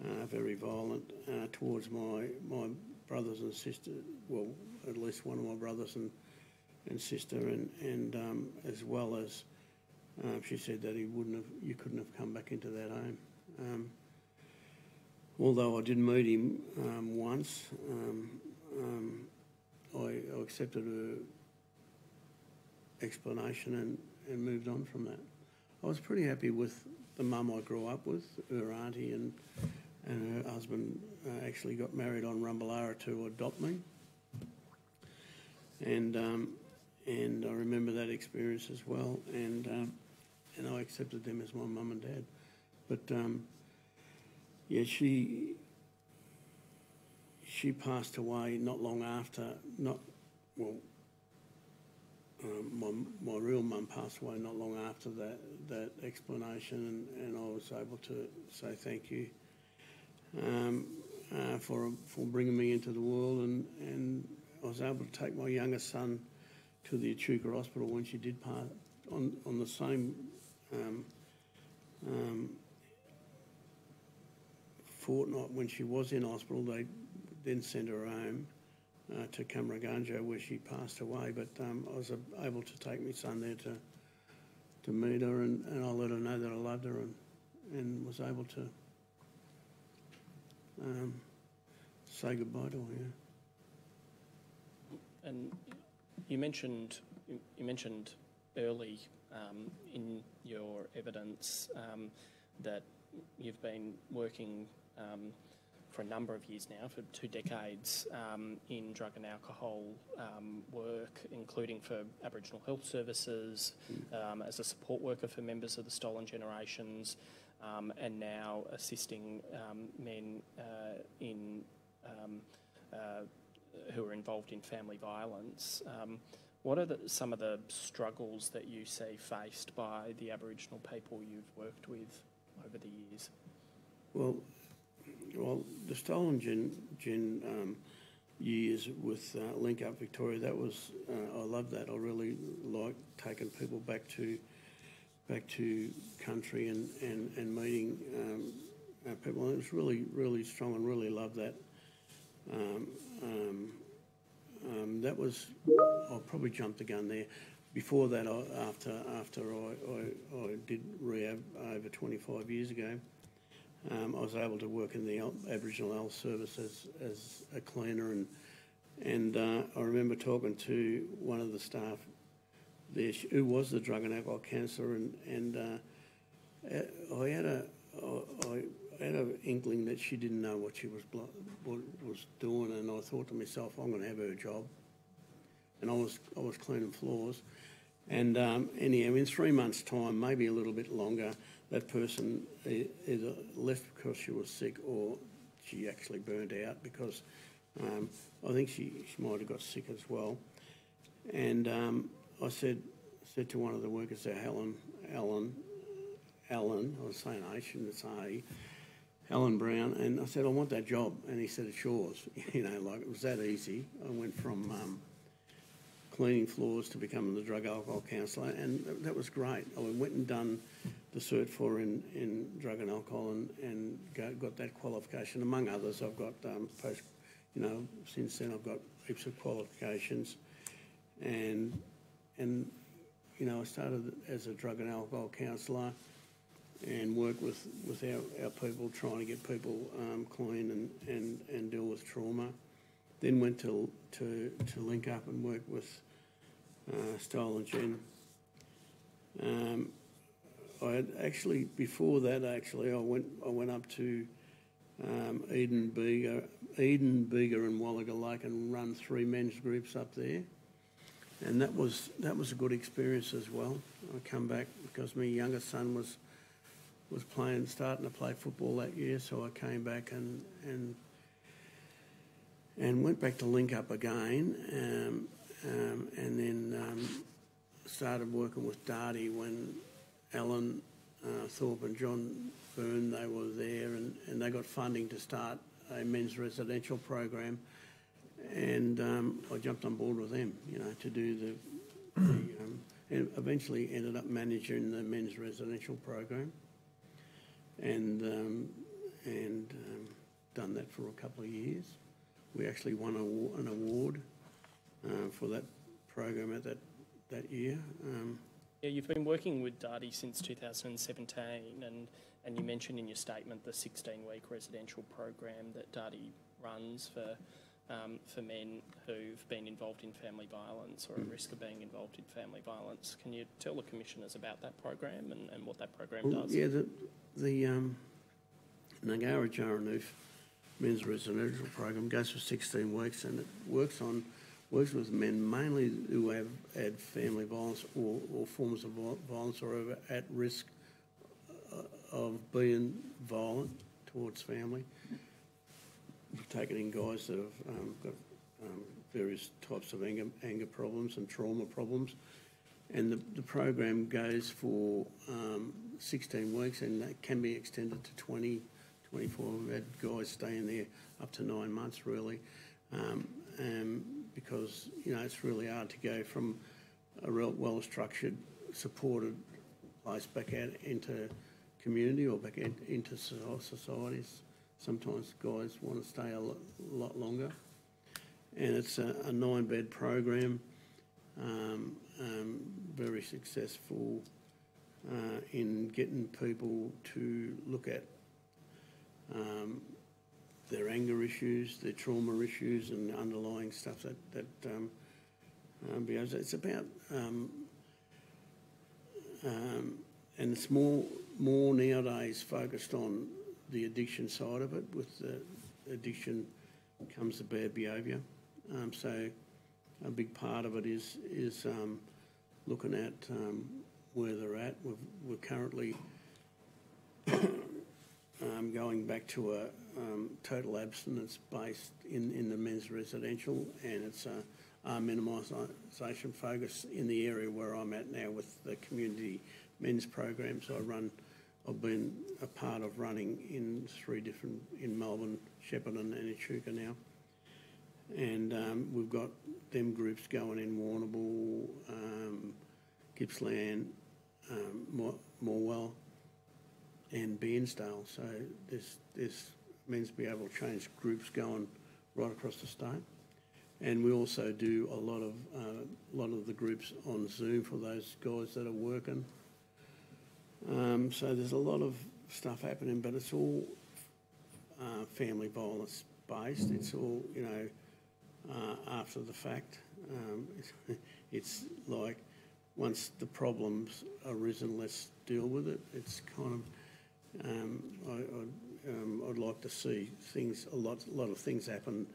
uh, very violent uh, towards my, my brothers and sisters, well, at least one of my brothers and, and sister, and, and um, as well as, uh, she said that he wouldn't have, you couldn't have come back into that home. Um, although I did meet him um, once, um, um, I, I accepted her explanation and, and moved on from that. I was pretty happy with the mum I grew up with, her auntie, and and her husband uh, actually got married on Rumbelara to adopt me. And um, and I remember that experience as well, and um, and I accepted them as my mum and dad. But um, yeah, she she passed away not long after, not well. Um, my, my real mum passed away not long after that, that explanation, and, and I was able to say thank you um, uh, for, for bringing me into the world, and, and I was able to take my youngest son to the Echuca Hospital when she did pass, on, on the same um, um, fortnight when she was in hospital. They then sent her home Uh, to Cummeragunja, where she passed away, but um, I was uh, able to take my son there to to meet her, and, and I let her know that I loved her, and, and was able to um, say goodbye to her. And you mentioned you mentioned early um, in your evidence um, that you've been working Um, for a number of years now, for two decades, um, in drug and alcohol um, work, including for Aboriginal health services, um, as a support worker for members of the Stolen Generations, um, and now assisting um, men uh, in um, uh, who are involved in family violence. Um, what are the, some of the struggles that you see faced by the Aboriginal people you've worked with over the years? Well, Well, the Stolen Gen, gen um, years with uh, Link Up Victoria, that was, uh, I loved that. I really liked taking people back to back to country and, and, and meeting um, our people. And it was really, really strong and really loved that. Um, um, um, that was, I probably jumped the gun there. Before that, I, after after I, I, I did rehab over twenty-five years ago, um, I was able to work in the Al- Aboriginal Health Service as, as a cleaner. And and uh, I remember talking to one of the staff there who was the drug and alcohol counsellor, and, and uh, I had a I, I had an inkling that she didn't know what she was blo- what was doing, and I thought to myself, I'm going to have her job. And I was I was cleaning floors, and um, anyhow, in three months' time, maybe a little bit longer, that person either left because she was sick or she actually burned out, because um, I think she, she might have got sick as well. And um, I said said to one of the workers there, Helen, Alan, Alan, I was saying I shouldn't say, Alan Brown, and I said, I want that job, and he said, it's yours. You know, like it was that easy. I went from Um, cleaning floors to becoming the drug alcohol counsellor, and that was great. I went and done the cert for in, in drug and alcohol, and, and got that qualification. Among others, I've got um, post, you know, since then I've got heaps of qualifications, and and you know, I started as a drug and alcohol counsellor, and worked with with our, our people, trying to get people um, clean and, and and deal with trauma. Then went to to to Link Up and work with uh, Style and Gin. Um, I had actually before that actually I went I went up to um, Eden Bega Eden Bega and Wallaga Lake and run three men's groups up there, and that was that was a good experience as well. I come back because my youngest son was was playing starting to play football that year, so I came back and and. And went back to Link Up again, um, um, and then um, started working with Dardi when Alan uh, Thorpe and John Byrne, they were there, and, and they got funding to start a men's residential program, and um, I jumped on board with them, you know, to do the, the um, and eventually ended up managing the men's residential program, and um, and um, done that for a couple of years. We actually won a, an award uh, for that program at that that year. Um, yeah, you've been working with Dardi since two thousand seventeen, and, and you mentioned in your statement the sixteen-week residential program that Dardi runs for um, for men who've been involved in family violence or at risk of being involved in family violence. Can you tell the commissioners about that program and, and what that program well, does? Yeah, the the um, Ngara Jaranuf men's residential program goes for sixteen weeks, and it works on works with men mainly who have had family violence or, or forms of violence or are at risk of being violent towards family. We've taken in guys that have um, got um, various types of anger, anger problems and trauma problems, and the, the program goes for um, sixteen weeks, and that can be extended to twenty, twenty-four. We've had guys staying there up to nine months, really, um, um, because, you know, it's really hard to go from a real well-structured, supported place back out into community or back in, into societies. Sometimes guys want to stay a lot, lot longer. And it's a, a nine-bed program, um, um, very successful uh, in getting people to look at Um, their anger issues, their trauma issues, and underlying stuff that that um, um, it's about, um, um, and it's more more nowadays focused on the addiction side of it. With the addiction comes the bad behaviour, um, so a big part of it is is um, looking at um, where they're at. We've, we're currently Um, going back to a um, total abstinence based in, in the men's residential, and it's a, a minimisation focus in the area where I'm at now with the community men's programs I run. I've been a part of running in three different, in Melbourne, Shepparton and Echuca now. And um, we've got them groups going in Warrnambool, um, Gippsland, um, More, Morwell and Bairnsdale. So this this means to be able to change groups going right across the state. And we also do a lot of uh, lot of the groups on Zoom for those guys that are working. Um, so there's a lot of stuff happening, but it's all uh, family violence based. It's all, you know, uh, after the fact. Um, it's, it's like once the problem's arisen, let's deal with it. It's kind of um, I, I, um, I'd like to see things a lot a lot of things happen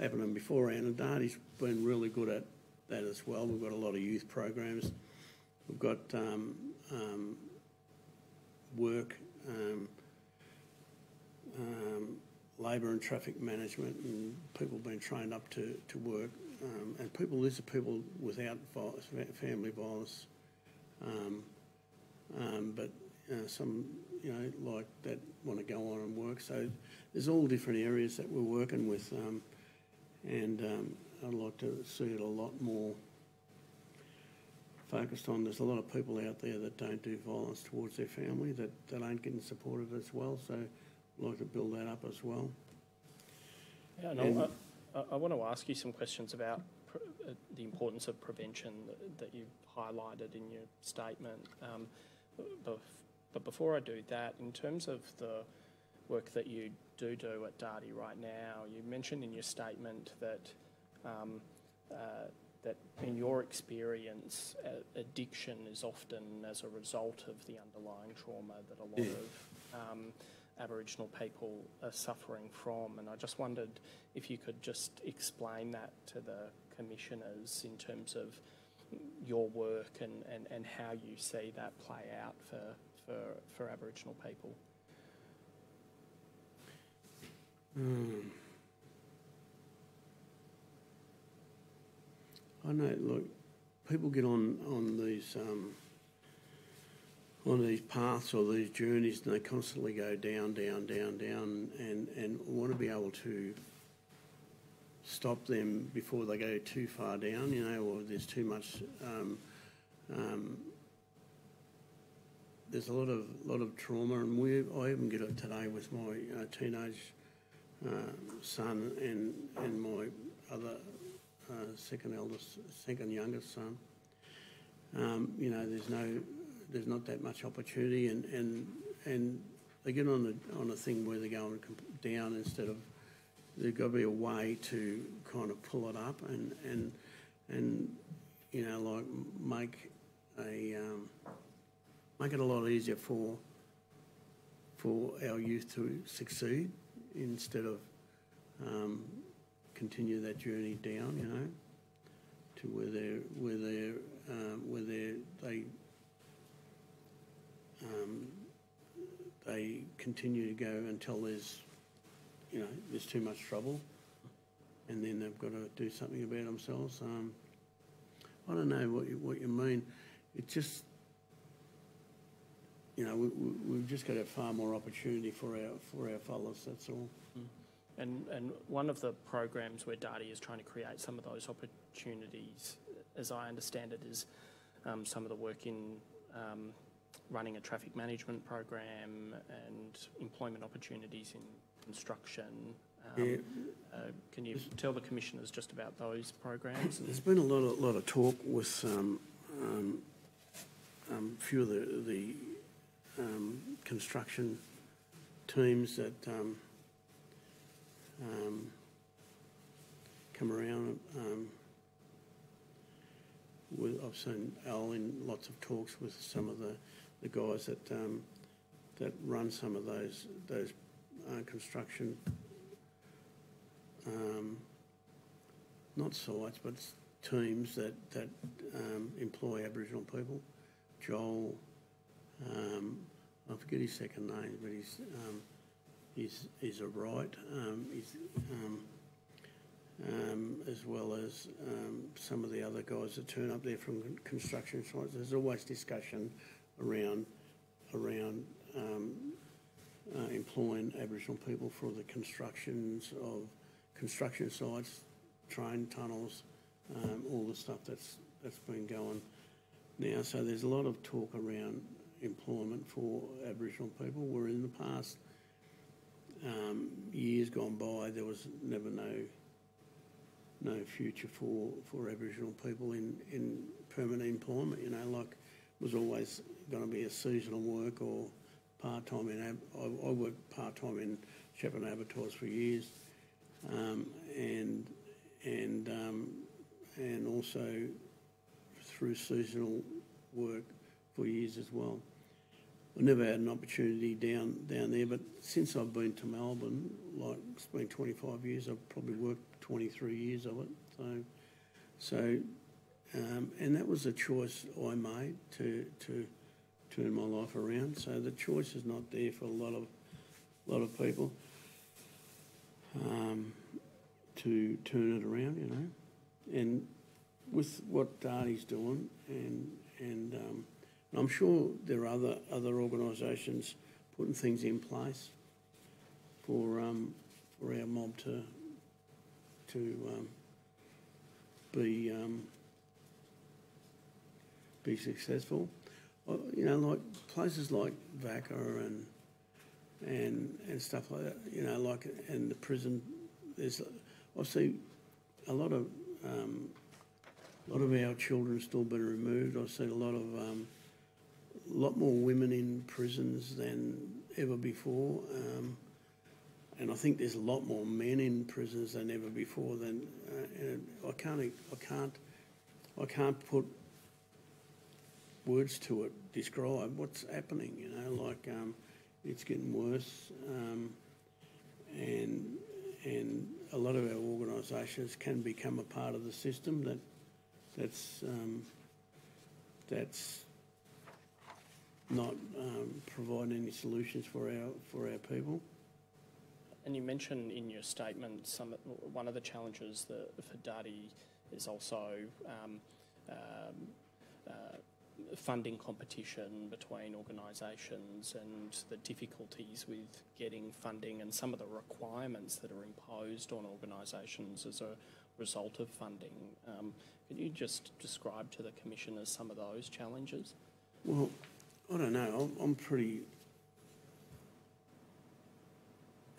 happening beforehand. And Dardi's been really good at that as well. We've got a lot of youth programs. We've got um, um, work, um, um, labour and traffic management, and people being trained up to, to work. Um, and people, these are people without violence, family violence. Um, um, but uh, some, you know, like that want to go on and work. So there's all different areas that we're working with. Um, and um, I'd like to see it a lot more focused on. There's a lot of people out there that don't do violence towards their family, that, that aren't getting supported as well. So I'd like to build that up as well. Yeah, no, and, I, I want to ask you some questions about pre the importance of prevention that, that you've highlighted in your statement. Um, but, but before I do that, in terms of the work that you do do at Dardi right now, you mentioned in your statement that um, uh, that in your experience, uh, addiction is often as a result of the underlying trauma that a lot yeah. of um, Aboriginal people are suffering from. And I just wondered if you could just explain that to the commissioners in terms of your work and, and, and how you see that play out for, for, for Aboriginal people. Mm. I know, look, people get on, on these um, on these paths or these journeys, and they constantly go down, down, down, down, and, and want to be able to stop them before they go too far down, you know, or there's too much. Um, um, there's a lot of lot of trauma, and we I even get it today with my uh, teenage uh, son and and my other. Uh, second eldest, second youngest son. Um, you know, there's no, there's not that much opportunity, and and, and they get on a on a thing where they're going down instead of. There's got to be a way to kind of pull it up and and and you know, like make a um, make it a lot easier for for our youth to succeed instead of. Um, Continue that journey down, you know, to where they're where they're um, where they're, they um, they continue to go until there's, you know, there's too much trouble, and then they've got to do something about themselves. Um, I don't know what you, what you mean. It's just, you know, we, we, we've just got to have far more opportunity for our for our fellas. That's all. Mm. And, and one of the programs where Dardi is trying to create some of those opportunities, as I understand it, is um, some of the work in um, running a traffic management program and employment opportunities in construction. Um, yeah. uh, can you tell the commissioners just about those programs? There's been a lot of, lot of talk with um, um, um, few of the, the um, construction teams that... Um, Um, come around. Um, with, I've seen Al in lots of talks with some of the, the guys that um, that run some of those those uh, construction um, not sites but teams that that um, employ Aboriginal people. Joel, um, I forget his second name, but he's. Um, Is is a right, um, is, um, um, as well as um, some of the other guys that turn up there from construction sites. There's always discussion around around um, uh, employing Aboriginal people for the constructions of construction sites, train tunnels, um, all the stuff that's that's been going now. So there's a lot of talk around employment for Aboriginal people, where in the past um, years gone by there was never no no future for, for Aboriginal people in, in permanent employment, you know, like it was always going to be a seasonal work or part-time in... Ab- I, I worked part-time in Shepparton abattoirs for years, um, and and um, and also through seasonal work for years as well. I never had an opportunity down down there, but since I've been to Melbourne, like it's been twenty-five years, I've probably worked twenty-three years of it. So, so um, and that was a choice I made to to turn my life around. So the choice is not there for a lot of a lot of people um, to turn it around, you know. And with what Dardi's doing, and and um, and I'm sure there are other other organisations putting things in place for um, for our mob to to um, be um, be successful. You know, like places like V A C A and and and stuff like that. You know, like in the prison, there's obviously a lot of um, a lot of our children still been removed. I've seen a lot of um, lot more women in prisons than ever before, um, and I think there's a lot more men in prisons than ever before. Than uh, and I can't, I can't, I can't put words to it. Describe what's happening. You know, like um, it's getting worse, um, and and a lot of our organisations can become a part of the system that that's um, that's. not um, provide any solutions for our for our people. And you mentioned in your statement some one of the challenges that for Dardi is also um, um, uh, funding competition between organisations and the difficulties with getting funding and some of the requirements that are imposed on organisations as a result of funding. Um, can you just describe to the Commissioners some of those challenges? Well, I don't know. I'm pretty,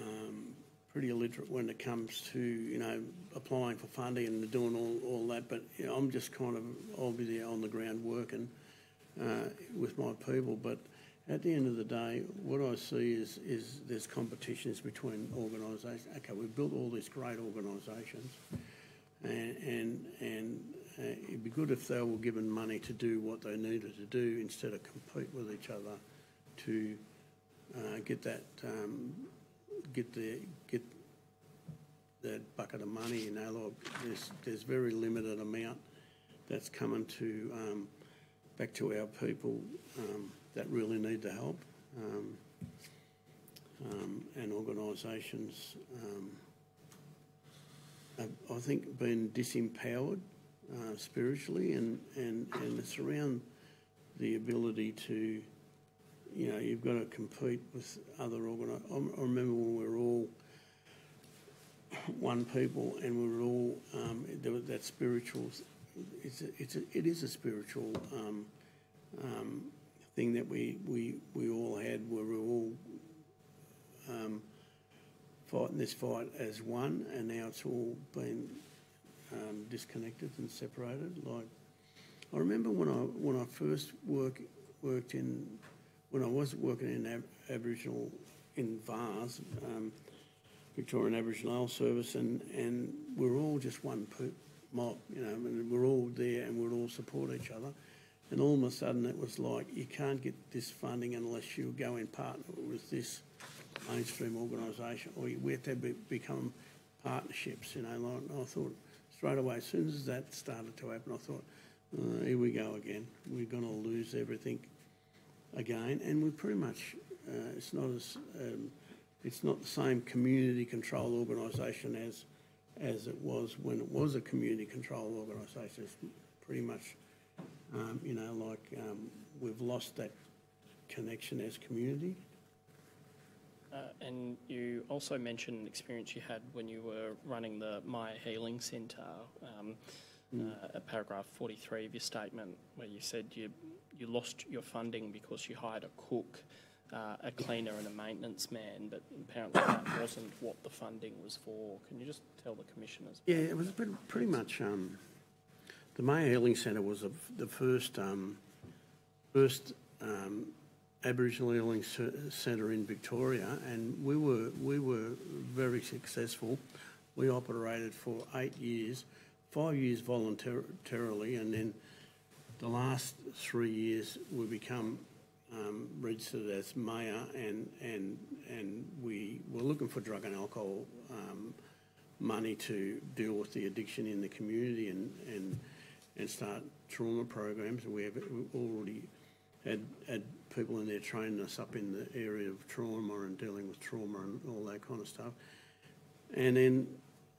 um, pretty illiterate when it comes to, you know, applying for funding and doing all, all that. But you know, I'm just kind of, I'll be there on the ground working uh, with my people. But at the end of the day, what I see is is there's competitions between organisations. Okay, we've built all these great organisations, and and and. Uh, it'd be good if they were given money to do what they needed to do instead of compete with each other to uh, get that um, get the get that bucket of money. You know, like there's there's very limited amount that's coming to um, back to our people um, that really need the help, um, um, and organisations. Um, I think being disempowered. Uh, spiritually, and, and, and it's around the ability to, you know, you've got to compete with other organisations. I remember when we were all one people, and we were all um, that spiritual. It's a, it's a, it is a spiritual um, um, thing that we, we we all had, where we were all um, fighting this fight as one, and now it's all been. Um, disconnected and separated. Like, I remember when I when I first work worked in when I was working in ab- Aboriginal in V A R S, um, Victorian Aboriginal Health Service, and and we're all just one po- mob, you know, and we're all there and we'd all support each other. And all of a sudden, it was like you can't get this funding unless you go and partner with this mainstream organisation, or you, we have to be, become partnerships, you know. Like, I thought. Straight away, as soon as that started to happen, I thought, uh, here we go again. We're going to lose everything again. And we pretty much, uh, it's not as, um, it's not the same community control organisation as as it was when it was a community control organisation. It's pretty much, um, you know, like um, we've lost that connection as community. Uh, and you also mentioned an experience you had when you were running the Maya Healing Centre, um, mm. uh, paragraph forty-three of your statement, where you said you you lost your funding because you hired a cook, uh, a cleaner and a maintenance man, but apparently that wasn't what the funding was for. Can you just tell the commissioners? Yeah, it was pretty much... Um, the Maya Healing Centre was a, the first um, first um, Aboriginal Healing Centre in Victoria, and we were we were very successful. We operated for eight years, five years voluntarily, and then the last three years we become um, registered as Maya, and and and we were looking for drug and alcohol um, money to deal with the addiction in the community and and and start trauma programs. We have already had had people in there training us up in the area of trauma and dealing with trauma and all that kind of stuff. And then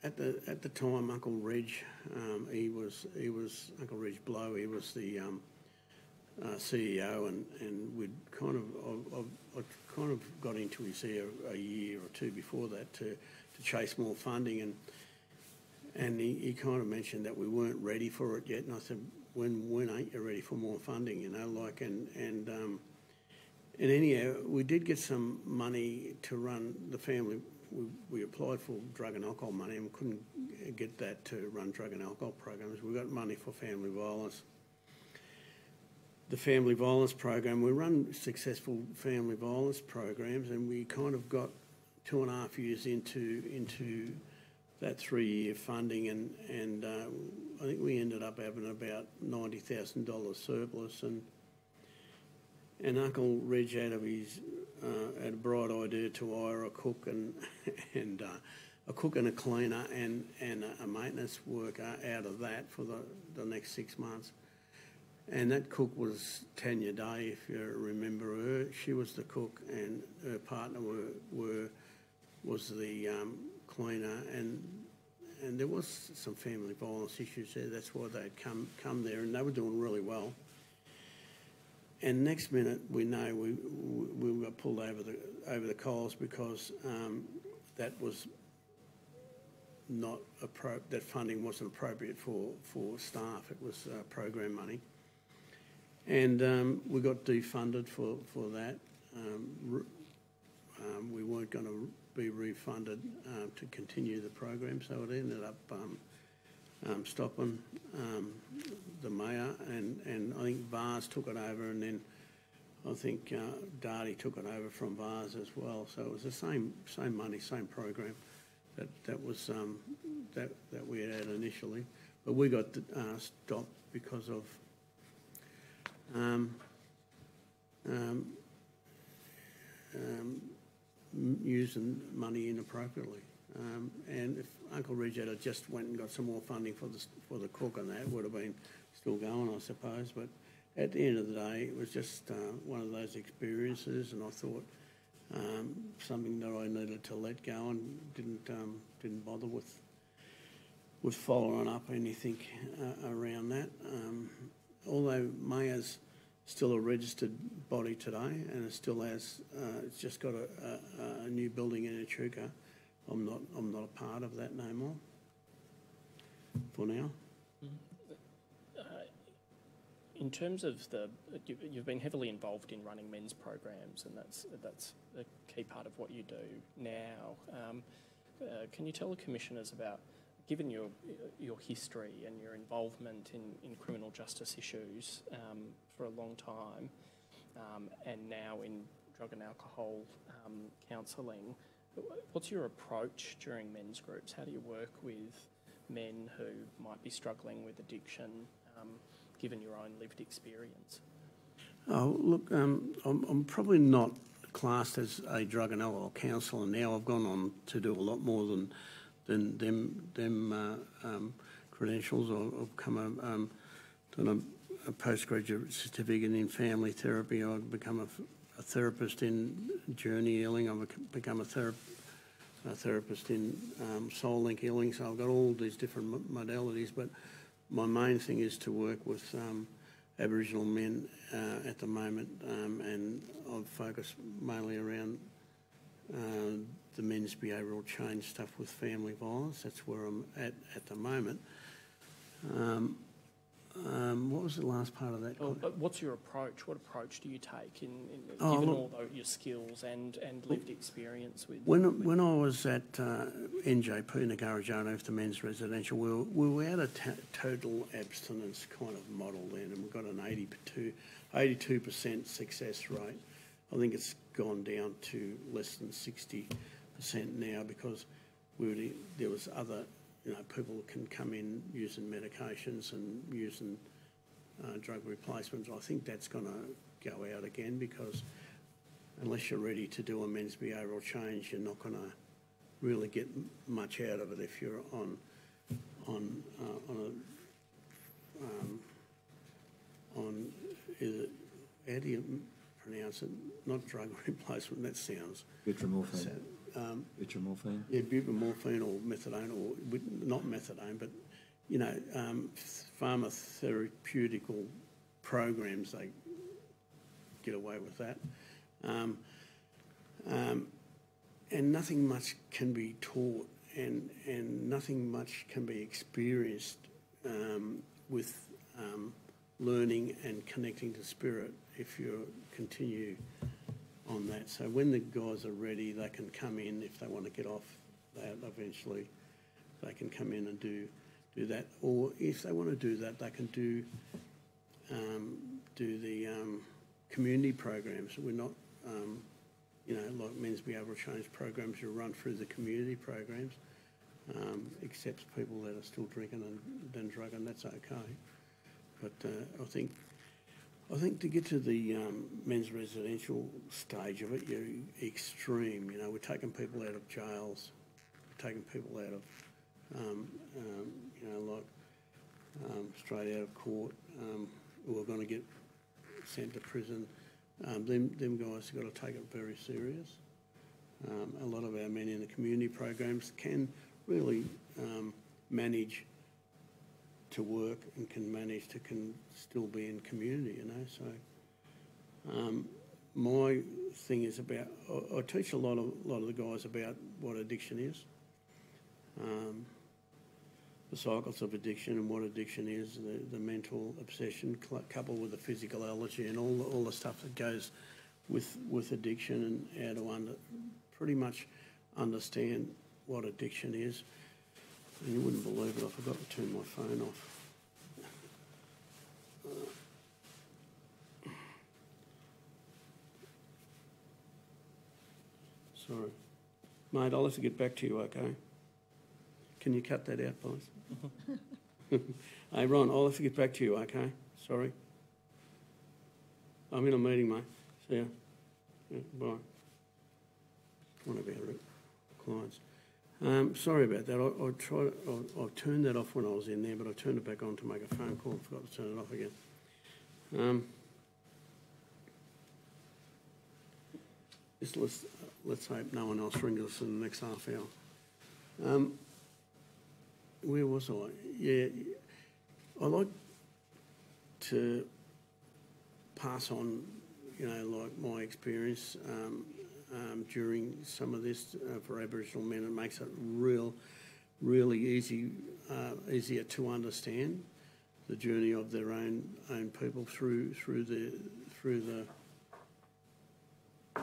at the at the time, Uncle Reg, um, he was he was Uncle Reg Blow. He was the um, uh, C E O, and and we'd kind of I, I, I kind of got into his ear a year or two before that to to chase more funding, and and he, he kind of mentioned that we weren't ready for it yet. And I said, when when ain't you ready for more funding? You know, like and and. Um, And anyhow, we did get some money to run the family. We, we applied for drug and alcohol money and couldn't get that to run drug and alcohol programs. We got money for family violence. The family violence program, we run successful family violence programs, and we kind of got two and a half years into into that three-year funding, and, and uh, I think we ended up having about ninety thousand dollars surplus. And And Uncle Reg had, of his, uh, had a bright idea to hire a cook and and uh, a cook and a cleaner and and a maintenance worker out of that for the, the next six months. And that cook was Tanya Day, if you remember her. She was the cook, and her partner were were was the um, cleaner. And and there was some family violence issues there. That's why they'd come come there, and they were doing really well. And next minute, we know we we got pulled over the over the coals because um, that was not appro- that funding wasn't appropriate for for staff. It was uh, program money, and um, we got defunded for for that. Um, re- um, we weren't going to be refunded um, to continue the program, so it ended up Um, Um, stopping um, the mayor, and, and I think VARS took it over, and then I think uh, Dardi took it over from VARS as well. So it was the same same money, same program that that was um, that that we had initially, but we got uh, stopped because of um, um, um, using money inappropriately. Um, and if Uncle Reg had just went and got some more funding for the for the cook, and that would have been still going, I suppose. But at the end of the day, it was just uh, one of those experiences, and I thought um, something that I needed to let go, and didn't um, didn't bother with with following up anything uh, around that. Um, although Maya's still a registered body today, and it still has uh, it's just got a, a, a new building in Echuca. I'm not. I'm not a part of that no more. For now. Uh, in terms of the, you, you've been heavily involved in running men's programs, and that's that's a key part of what you do now. Um, uh, can you tell the commissioners about, given your your history and your involvement in, in criminal justice issues um, for a long time, um, and now in drug and alcohol um, counselling? What's your approach during men's groups? How do you work with men who might be struggling with addiction, um, given your own lived experience? Oh, look, um, I'm, I'm probably not classed as a drug and alcohol counsellor now. I've gone on to do a lot more than than them them uh, um, credentials. I've come a, um, done a, a postgraduate certificate in family therapy. I've become a A therapist in journey healing. I've become a, therap- a therapist in um, soul link healing. So I've got all these different modalities, but my main thing is to work with um, Aboriginal men uh, at the moment, um, and I've focused mainly around uh, the men's behavioural change stuff with family violence. That's where I'm at at the moment. Um, um, what was the last part of that? Oh, but what's your approach? What approach do you take, in, in oh, given look, all the, your skills and, and lived experience? With when with when I was at uh, N J P, Ngururjana, for the men's residential, we were, we were at a t total abstinence kind of model then, and we got an eighty-two percent success rate. I think it's gone down to less than sixty percent now because we would, there was other, you know, people can come in using medications and using uh, drug replacements. I think that's going to go out again because unless you're ready to do a men's behavioural change, you're not going to really get much out of it if you're on on uh, on a um, on is it how do you pronounce it? Not drug replacement. That sounds buprenorphine. Sad. Um, buprenorphine. Yeah, buprenorphine or methadone, or not methadone, but you know, um, pharmaceutical programs, they get away with that, um, um, and nothing much can be taught, and and nothing much can be experienced um, with um, learning and connecting to spirit if you continue on that. So when the guys are ready, they can come in. If they want to get off, they eventually they can come in and do do that. Or if they want to do that, they can do um, do the um, community programs. We're not, um, you know, like men's behavioural change programs. You run through the community programs, um, except people that are still drinking and then drugging. That's okay. But uh, I think. I think to get to the um, men's residential stage of it, you're extreme. You know, we're taking people out of jails, we're taking people out of, um, um, you know, like um, straight out of court, um, who are going to get sent to prison. Um, them, them guys have got to take it very serious. Um, a lot of our men in the community programs can really um, manage to work and can manage to can still be in community, you know. So um, my thing is about, I, I teach a lot of a lot of the guys about what addiction is, um, the cycles of addiction and what addiction is, the, the mental obsession coupled with the physical allergy and all the, all the stuff that goes with with addiction, and how to under, pretty much understand what addiction is. And you wouldn't believe it, I forgot to turn my phone off. Uh, sorry. Mate, I'll have to get back to you, okay? Can you cut that out, please? Hey, Ron, I'll have to get back to you, okay? Sorry. I'm in a meeting, mate. See ya. Yeah, bye. One of our clients. Um, sorry about that. I, I tried. I, I turned that off when I was in there, but I turned it back on to make a phone call and forgot to turn it off again. Um, just let's, let's hope no one else rings us in the next half hour. Um, where was I? Yeah, I like to pass on, you know, like my experience. Um, Um, during some of this uh, for Aboriginal men, it makes it real, really easy, uh, easier to understand the journey of their own own people through through the through the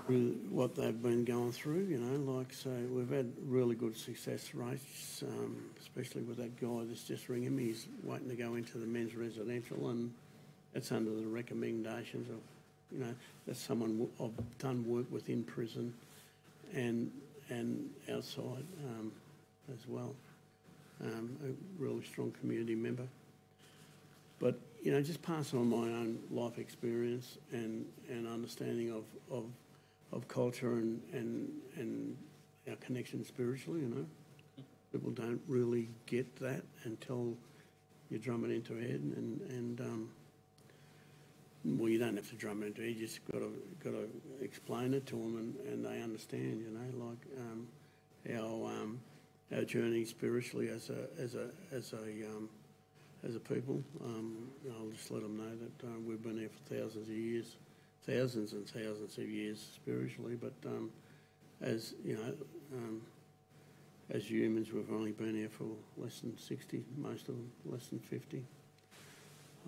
through what they've been going through. You know, like so, we've had really good success rates, um, especially with that guy that's just ringing me. He's waiting to go into the men's residential, and that's under the recommendations of. You know, that's someone I've done work with in prison and and outside um, as well. Um, a really strong community member. But, you know, just passing on my own life experience and, and understanding of, of of culture and, and and our connection spiritually, you know. People don't really get that until you drum it into their head and... and um, well, you don't have to drum it into it. You just got to got to explain it to them, and, and they understand. You know, like um, our um, our journey spiritually as a as a as a um, as a people. Um, I'll just let them know that uh, we've been here for thousands of years, thousands and thousands of years spiritually. But um, as you know, um, as humans we've only been here for less than sixty, most of them less than fifty.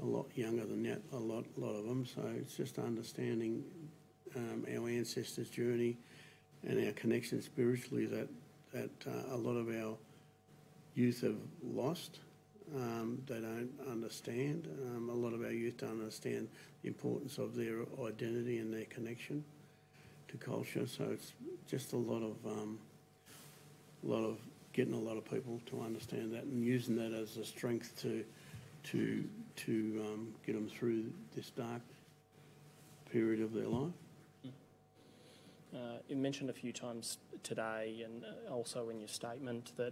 A lot younger than that, a lot, lot of them. So it's just understanding um, our ancestors' journey and our connection spiritually that that uh, a lot of our youth have lost. Um, they don't understand. Um, a lot of our youth don't understand the importance of their identity and their connection to culture. So it's just a lot of um, a lot of getting a lot of people to understand that and using that as a strength to. to to um, get them through this dark period of their life. Uh, you mentioned a few times today and also in your statement that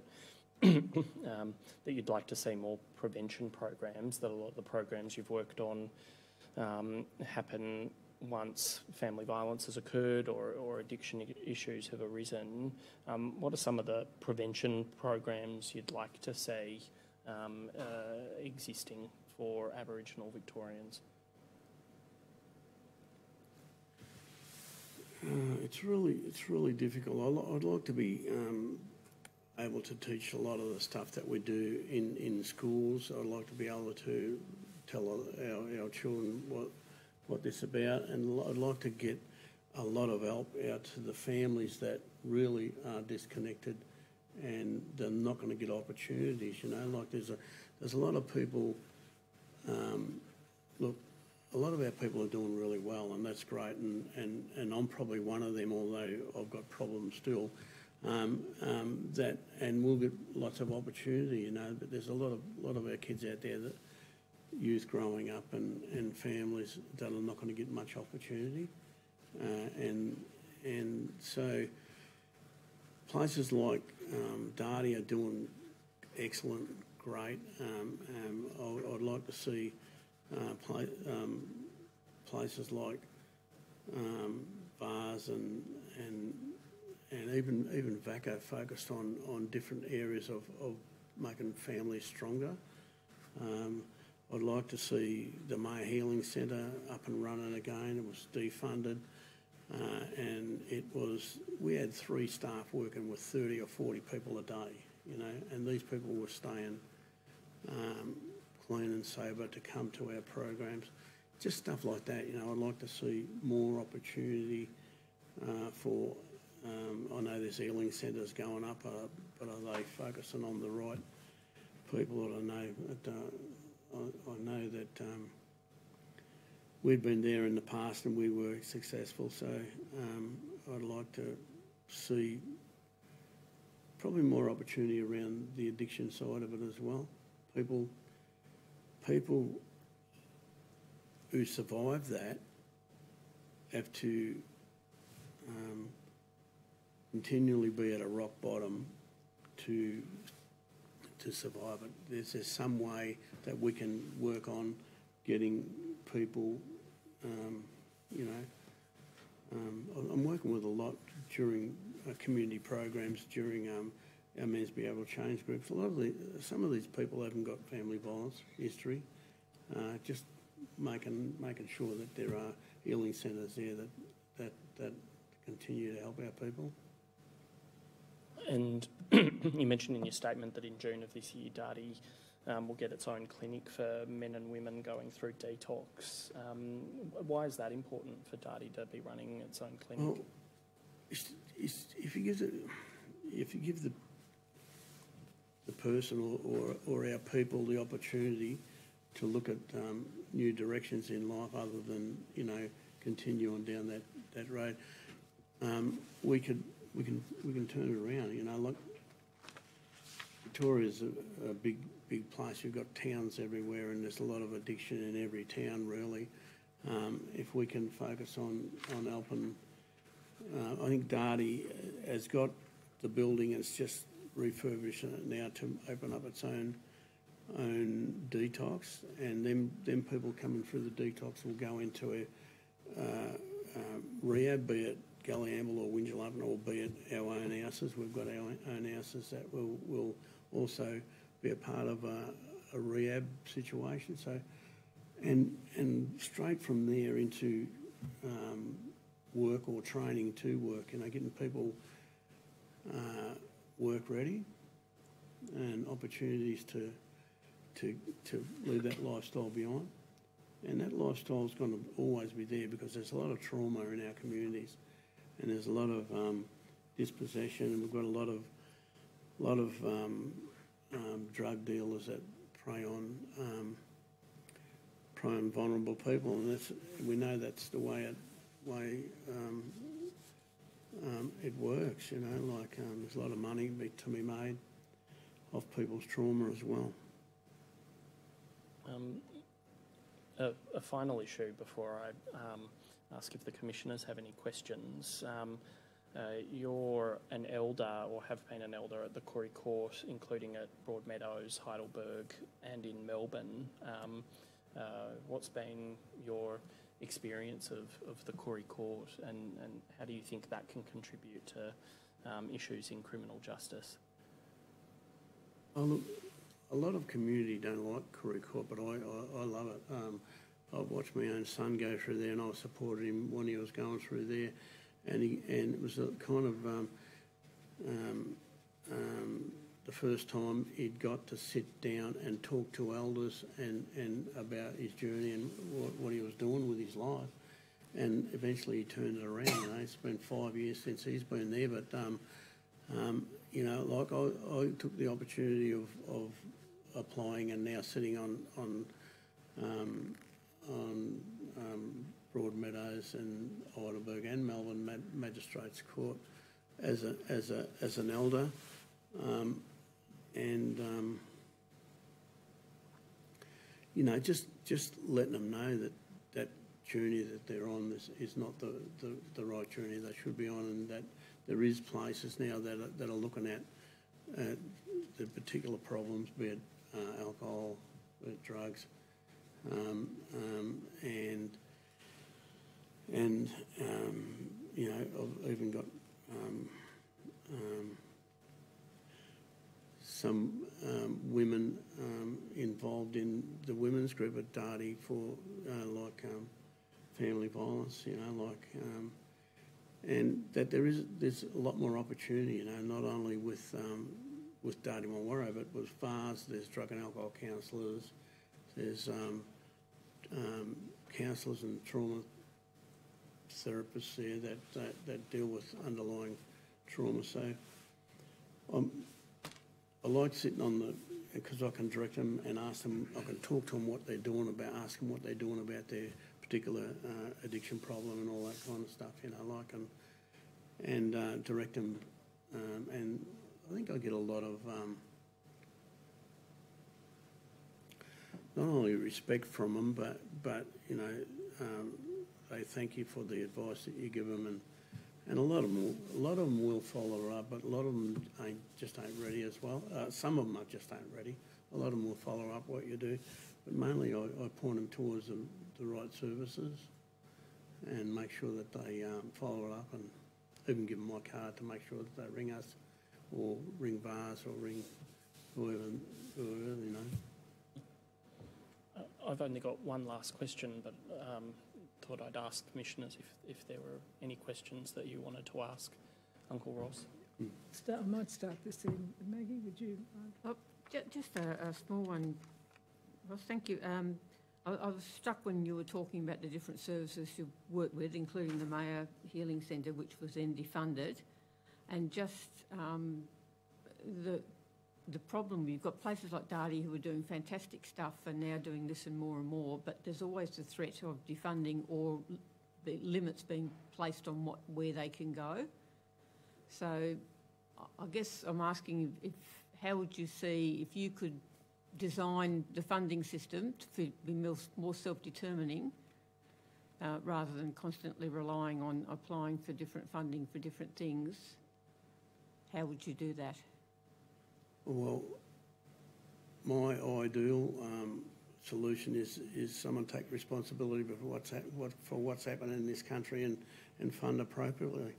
um, that you'd like to see more prevention programs, that a lot of the programs you've worked on um, happen once family violence has occurred or, or addiction issues have arisen. Um, what are some of the prevention programs you'd like to see Um, uh, existing for Aboriginal Victorians? Uh, it's really it's really difficult. I'd, I'd like to be um, able to teach a lot of the stuff that we do in, in schools. I'd like to be able to tell our, our children what what this is about, and I'd like to get a lot of help out to the families that really are disconnected and they're not going to get opportunities, you know. Like there's a there's a lot of people. Um, look, a lot of our people are doing really well, and that's great. And and, and I'm probably one of them, although I've got problems still. Um, um, that and we'll get lots of opportunity, you know. But there's a lot of lot of our kids out there, that youth growing up, and and families that are not going to get much opportunity, uh, and and so. Places like um, Dardi are doing excellent, great. Um, um, I, I'd like to see uh, pla um, places like um, VARS and and and even even VACA focused on, on different areas of, of making families stronger. Um, I'd like to see the Maya Healing Centre up and running again. It was defunded. Uh, and it was, we had three staff working with thirty or forty people a day, you know, and these people were staying um, clean and sober to come to our programs. Just stuff like that, you know. I'd like to see more opportunity uh, for, um, I know there's healing centres going up, uh, but are they focusing on the right people? I don't know, but, uh, I, I know that... Um, We've been there in the past and we were successful, so um, I'd like to see probably more opportunity around the addiction side of it as well. People, people who survive that have to um, continually be at a rock bottom to to survive it. There's, there's some way that we can work on getting people, um, you know, um, I'm working with a lot during uh, community programs, during um, our men's behavioural change groups. A lot of the, some of these people haven't got family violence history. Uh, just making making sure that there are healing centres there that that that continue to help our people. And you mentioned in your statement that in June of this year, Dardi Um, will get its own clinic for men and women going through detox. Um, why is that important for Dardi to be running its own clinic? Well, it's, it's, if you give the, if you give the the person or, or, or our people the opportunity to look at um, new directions in life, other than, you know, continuing down that that road, um, we could we can we can turn it around. You know, like Victoria is a, a big. big place. You've got towns everywhere and there's a lot of addiction in every town, really. Um, if we can focus on, on helping... Uh, I think Dardi has got the building, it's just refurbishing it now to open up its own own detox, and then, then people coming through the detox will go into a, uh, uh, rehab, be it Galliamble or Windjil, or be it our own houses. We've got our own houses that will, will also... be a part of a, a rehab situation, so and and straight from there into um, work or training to work, you know, getting people uh, work ready and opportunities to to to leave that lifestyle behind. And that lifestyle is going to always be there because there's a lot of trauma in our communities, and there's a lot of um, dispossession, and we've got a lot of lot of um, um, drug dealers that prey on um, prey on vulnerable people, and that's, we know that's the way it way um, um, it works. You know, like um, there's a lot of money to be made off people's trauma as well. Um. A, a final issue before I um, ask if the commissioners have any questions. Um, uh, you're an elder, or have been an elder, at the Koori Court, including at Broadmeadows, Heidelberg and in Melbourne. Um, uh, what's been your experience of, of the Koori Court, and, and how do you think that can contribute to um, issues in criminal justice? Oh, look. A lot of community don't like Koori Court, but I, I, I love it. Um, I watched my own son go through there, and I supported him when he was going through there, and he, and it was a kind of um, um, um, the first time he'd got to sit down and talk to elders and, and about his journey and what, what he was doing with his life, and eventually he turned it around. You know, it's been five years since he's been there, but. Um, Um, you know, like I, I took the opportunity of, of applying and now sitting on on um, on um, Broadmeadows and Heidelberg and Melbourne Ma Magistrates Court as a as a as an elder, um, and um, you know, just just letting them know that that journey that they're on is, is not the, the the right journey they should be on, and that. There is places now that are, that are looking at uh, the particular problems, be it uh, alcohol, be it drugs, um, um, and and um, you know, I've even got um, um, some um, women um, involved in the women's group at Dardi for uh, like um, family violence, you know, like. Um, And that there is there's a lot more opportunity, you know, not only with um, with Dardi Munwurro, but with VARS. There's drug and alcohol counsellors, there's um, um, counsellors and trauma therapists there that, that that deal with underlying trauma. So I'm, I like sitting on the, because I can direct them and ask them. I can talk to them what they're doing about, ask them what they're doing about their particular uh, addiction problem and all that kind of stuff, you know, like, and, and uh, direct them. Um, and I think I get a lot of um, not only respect from them, but, but you know, um, they thank you for the advice that you give them, and, and a lot of them will, a lot of them will follow up, but a lot of them ain't, just ain't ready as well. Uh, some of them are just ain't ready. A lot of them will follow up what you do, but mainly I, I point them towards the, the right services and make sure that they um, follow it up, and even give them my card to make sure that they ring us or ring VARS or ring whoever, whoever you know. I've only got one last question, but um, thought I'd ask commissioners if, if there were any questions that you wanted to ask Uncle Ross. Mm. Start, I might start this in. Maggie, would you mind? Oh. Just a, a small one, Ross, thank you. Um, I, I was struck when you were talking about the different services you work with, including the Maya Healing Centre, which was then defunded, and just um, the the problem. You've got places like Dardi who are doing fantastic stuff and now doing this and more and more, but there's always the threat of defunding or the limits being placed on what where they can go. So I guess I'm asking if... how would you see, if you could design the funding system to be more self-determining uh, rather than constantly relying on applying for different funding for different things, how would you do that? Well, my ideal um, solution is, is someone take responsibility for what's, ha what, for what's happened in this country and, and fund appropriately,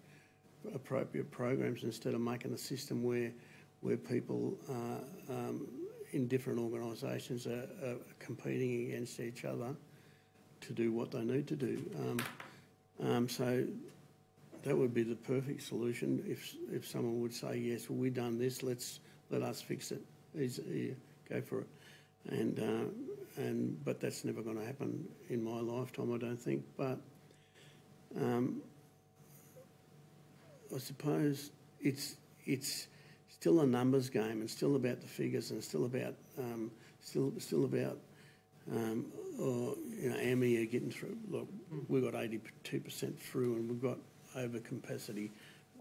appropriate programs, instead of making a system where where people uh, um, in different organisations are, are competing against each other to do what they need to do. Um, um, so that would be the perfect solution if if someone would say, yes, well, we've done this, let's let us fix it, easy, go for it. And uh, and but that's never going to happen in my lifetime, I don't think. But um, I suppose it's it's still a numbers game, and still about the figures, and still about um, still still about. Um, or, you know, A M E are getting through. Look, we've got eighty-two percent through, and we've got over capacity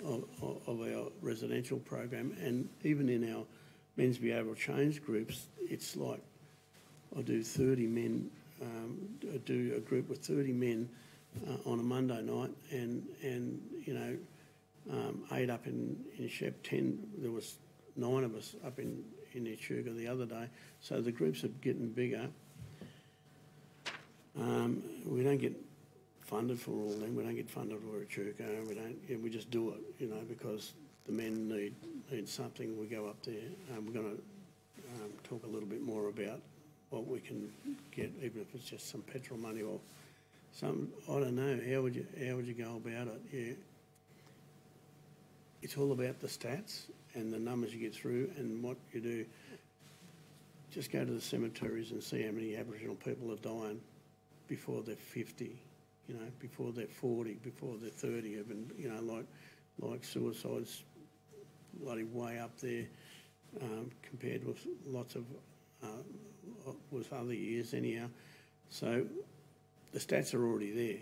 of, of, of our residential program. And even in our men's behavioural change groups, it's like I do thirty men, um, I do a group with thirty men uh, on a Monday night, and, and you know, um, eight up in, in Shep, ten, there was nine of us up in, in Echuga the other day. So the groups are getting bigger. Um, we don't get funded for all them. We don't get funded for a Echuca. We don't. Yeah, we just do it, you know, because the men need need something. We go up there. Um, we're going to um, talk a little bit more about what we can get, even if it's just some petrol money or some. I don't know. How would you how would you go about it? Yeah, it's all about the stats and the numbers you get through and what you do. Just go to the cemeteries and see how many Aboriginal people are dying before they're fifty, you know, before they're forty, before they're thirty, even, you know, like like suicide's bloody way up there um, compared with lots of uh, with other years anyhow. So the stats are already there.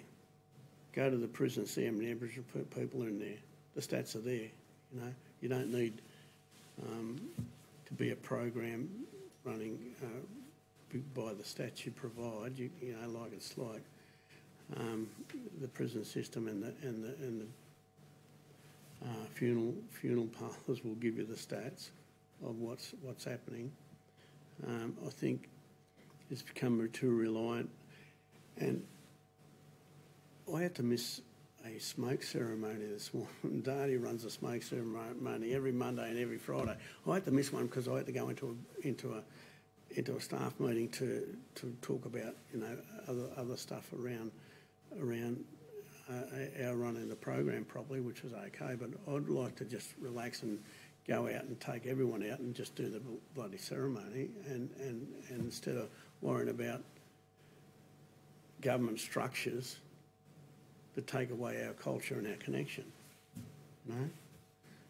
Go to the prison, see how many Aboriginal people are in there. The stats are there, you know. You don't need um, to be a program running. Uh, by the stats you provide, you, you know, like it's like um, the prison system and the and the and the uh, funeral funeral parlours will give you the stats of what's what's happening. Um, I think it's become too reliant, and I had to miss a smoke ceremony this morning. Dardi runs a smoke ceremony every Monday and every Friday. I had to miss one because I had to go into a, into a into a staff meeting to to talk about, you know, other other stuff around around uh, our running the program properly, which was okay. But I'd like to just relax and go out and take everyone out and just do the bloody ceremony, and and, and instead of worrying about government structures that take away our culture and our connection, you know?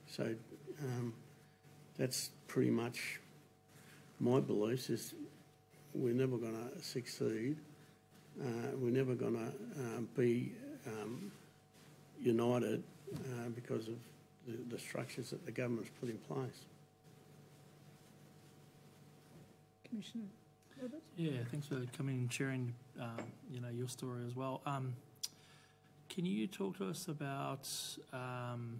So um, that's pretty much. My belief is we're never going to succeed. Uh, we're never going to uh, be um, united uh, because of the, the structures that the government's put in place. Commissioner Robert? Yeah, thanks for coming and sharing, um, you know, your story as well. Um, can you talk to us about um,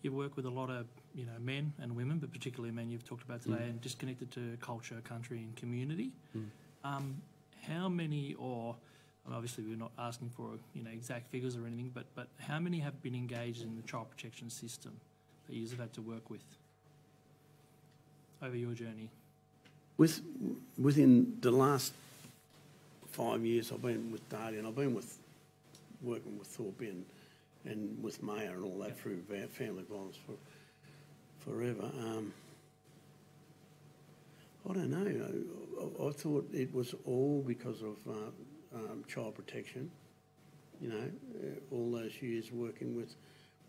your work with a lot of, you know, men and women, but particularly men you've talked about today, mm. and disconnected to culture, country and community. Mm. Um, how many, or obviously we're not asking for, you know, exact figures or anything, but, but how many have been engaged in the child protection system that you have had to work with over your journey? With, within the last five years I've been with Dardi, and I've been with working with Thorpe and, and with Maya and all that, yep. through family violence for forever. Um, I don't know. I, I thought it was all because of uh, um, child protection. You know, uh, all those years working with,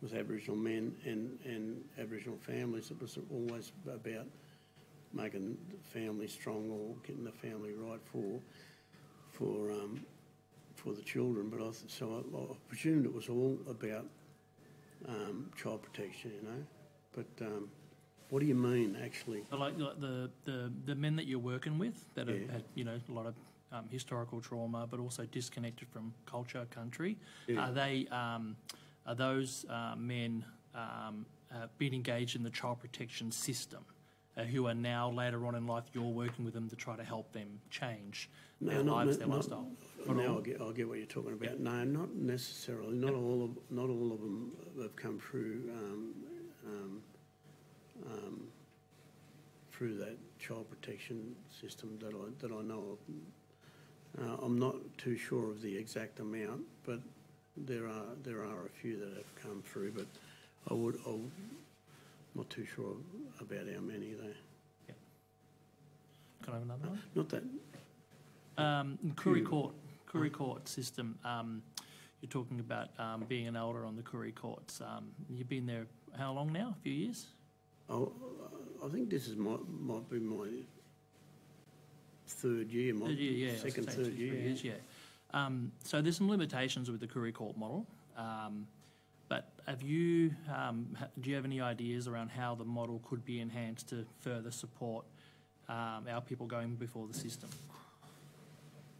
with Aboriginal men and, and Aboriginal families, it was always about making the family strong or getting the family right for for um, for the children. But I th so I, I presumed it was all about um, child protection. You know. But um, what do you mean, actually? So like, like the, the the men that you're working with that yeah. have had, you know, a lot of um, historical trauma, but also disconnected from culture, country. Yeah. Are they um, are those uh, men um, uh, been engaged in the child protection system, uh, who are now later on in life you're working with them to try to help them change no, their not, lives, their not, lifestyle? Not now I get, I get what you're talking about. Yep. No, not necessarily. Not yep. all of not all of them have come through. Um, Um, um, through that child protection system that I that I know of, uh, I'm not too sure of the exact amount, but there are there are a few that have come through, but I would I'm not too sure about how many there. Yeah. Can I have another uh, one? Not that. Um, Koori Court, Koori Court system. Um, you're talking about um, being an elder on the Koori Courts. Um, you've been there how long now? A few years. Oh, I think this is my might be my third year, my third year, yeah, second third two, year. Years, yeah. Um, so there's some limitations with the Koori Court model, um, but have you um, ha do you have any ideas around how the model could be enhanced to further support um, our people going before the system?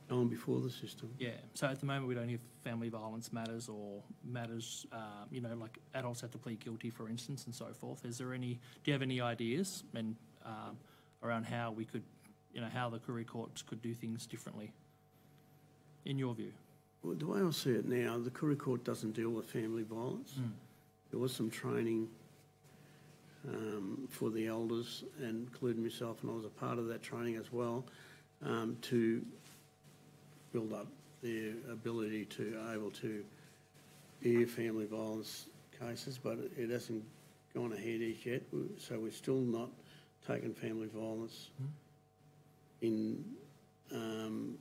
Going before the system. Yeah. So at the moment we don't have family violence matters or matters, uh, you know, like adults have to plead guilty, for instance, and so forth. Is there any? Do you have any ideas and um, around how we could, you know, how the Koori Courts could do things differently? In your view? Well, the way I see it now, the Koori Court doesn't deal with family violence. Mm. There was some training um, for the elders, and including myself, and I was a part of that training as well, um, to build up their ability to able to hear family violence cases, but it hasn't gone ahead as yet, so we're still not taking family violence mm. in, um,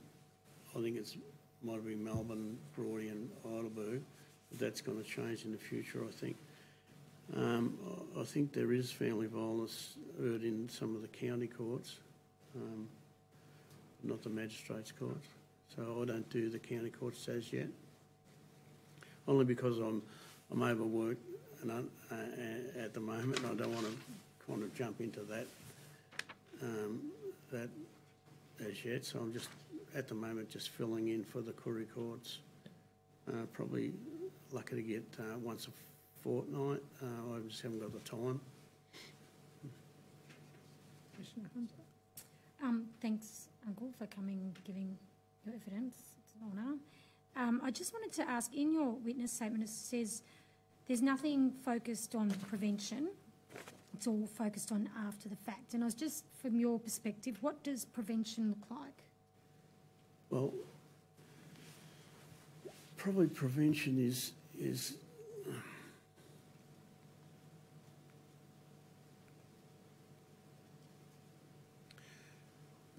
I think it's might be Melbourne, Broadmeadows and Heidelberg. That's going to change in the future, I think. Um, I think there is family violence heard in some of the county courts, um, not the magistrates' courts. So I don't do the county courts as yet, only because I'm I'm overworked and un, uh, at the moment, and I don't want to kind of jump into that um, that as yet. So I'm just. At the moment, just filling in for the Koori Courts. Uh, probably lucky to get uh, once a fortnight. Uh, I just haven't got the time. Um, thanks, Uncle, for coming, giving your evidence. It's an honour. Um, I just wanted to ask, in your witness statement, it says there's nothing focused on prevention. It's all focused on after the fact. And I was just, from your perspective, what does prevention look like? Well, probably prevention is is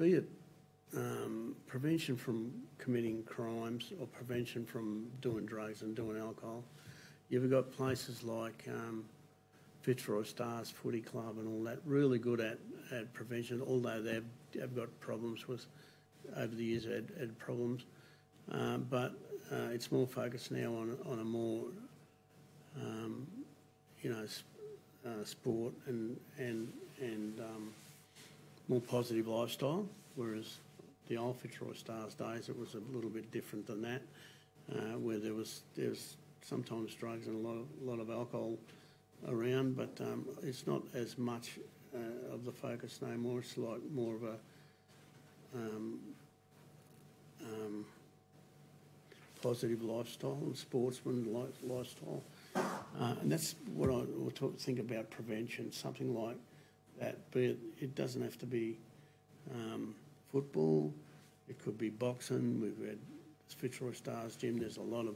be it um, prevention from committing crimes or prevention from doing drugs and doing alcohol. You've got places like um, Fitzroy Stars Footy Club and all that really good at at prevention, although they've, they've got problems with. Over the years, had, had problems, um, but uh, it's more focused now on on a more, um, you know, sp uh, sport and and and um, more positive lifestyle. Whereas the old Fitzroy Stars days, it was a little bit different than that, uh, where there was there was sometimes drugs and a lot of, lot of alcohol around, but um, it's not as much uh, of the focus no more. It's like more of a Um, um, positive lifestyle and sportsman life, lifestyle, uh, and that's what I will talk, think about prevention. Something like that, but it, it doesn't have to be um, football. It could be boxing. We've had Fitzroy Stars Gym. There's a lot of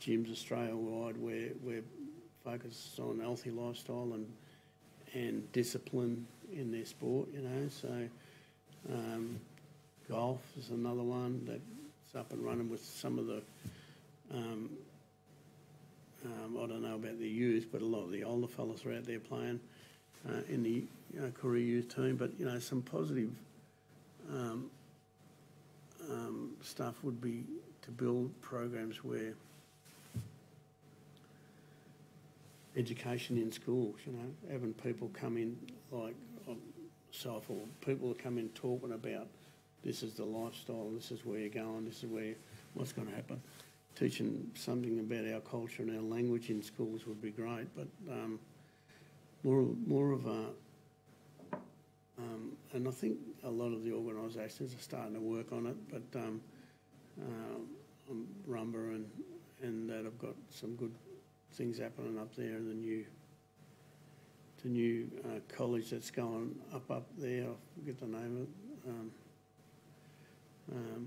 gyms Australia wide where where focuses on healthy lifestyle and and discipline in their sport. You know, so. Um, golf is another one that's up and running with some of the, um, um, I don't know about the youth, but a lot of the older fellas are out there playing uh, in the you know, Koori youth team. But, you know, some positive um, um, stuff would be to build programs where education in schools, you know, having people come in like... Self or people that come in talking about this is the lifestyle, this is where you're going, this is where what's going to happen. Teaching something about our culture and our language in schools would be great, but um, more more of a um, and I think a lot of the organisations are starting to work on it. But um, uh, Rumba and and that have got some good things happening up there in the new. The new uh, college that's going up up there, I forget the name of it, um, um,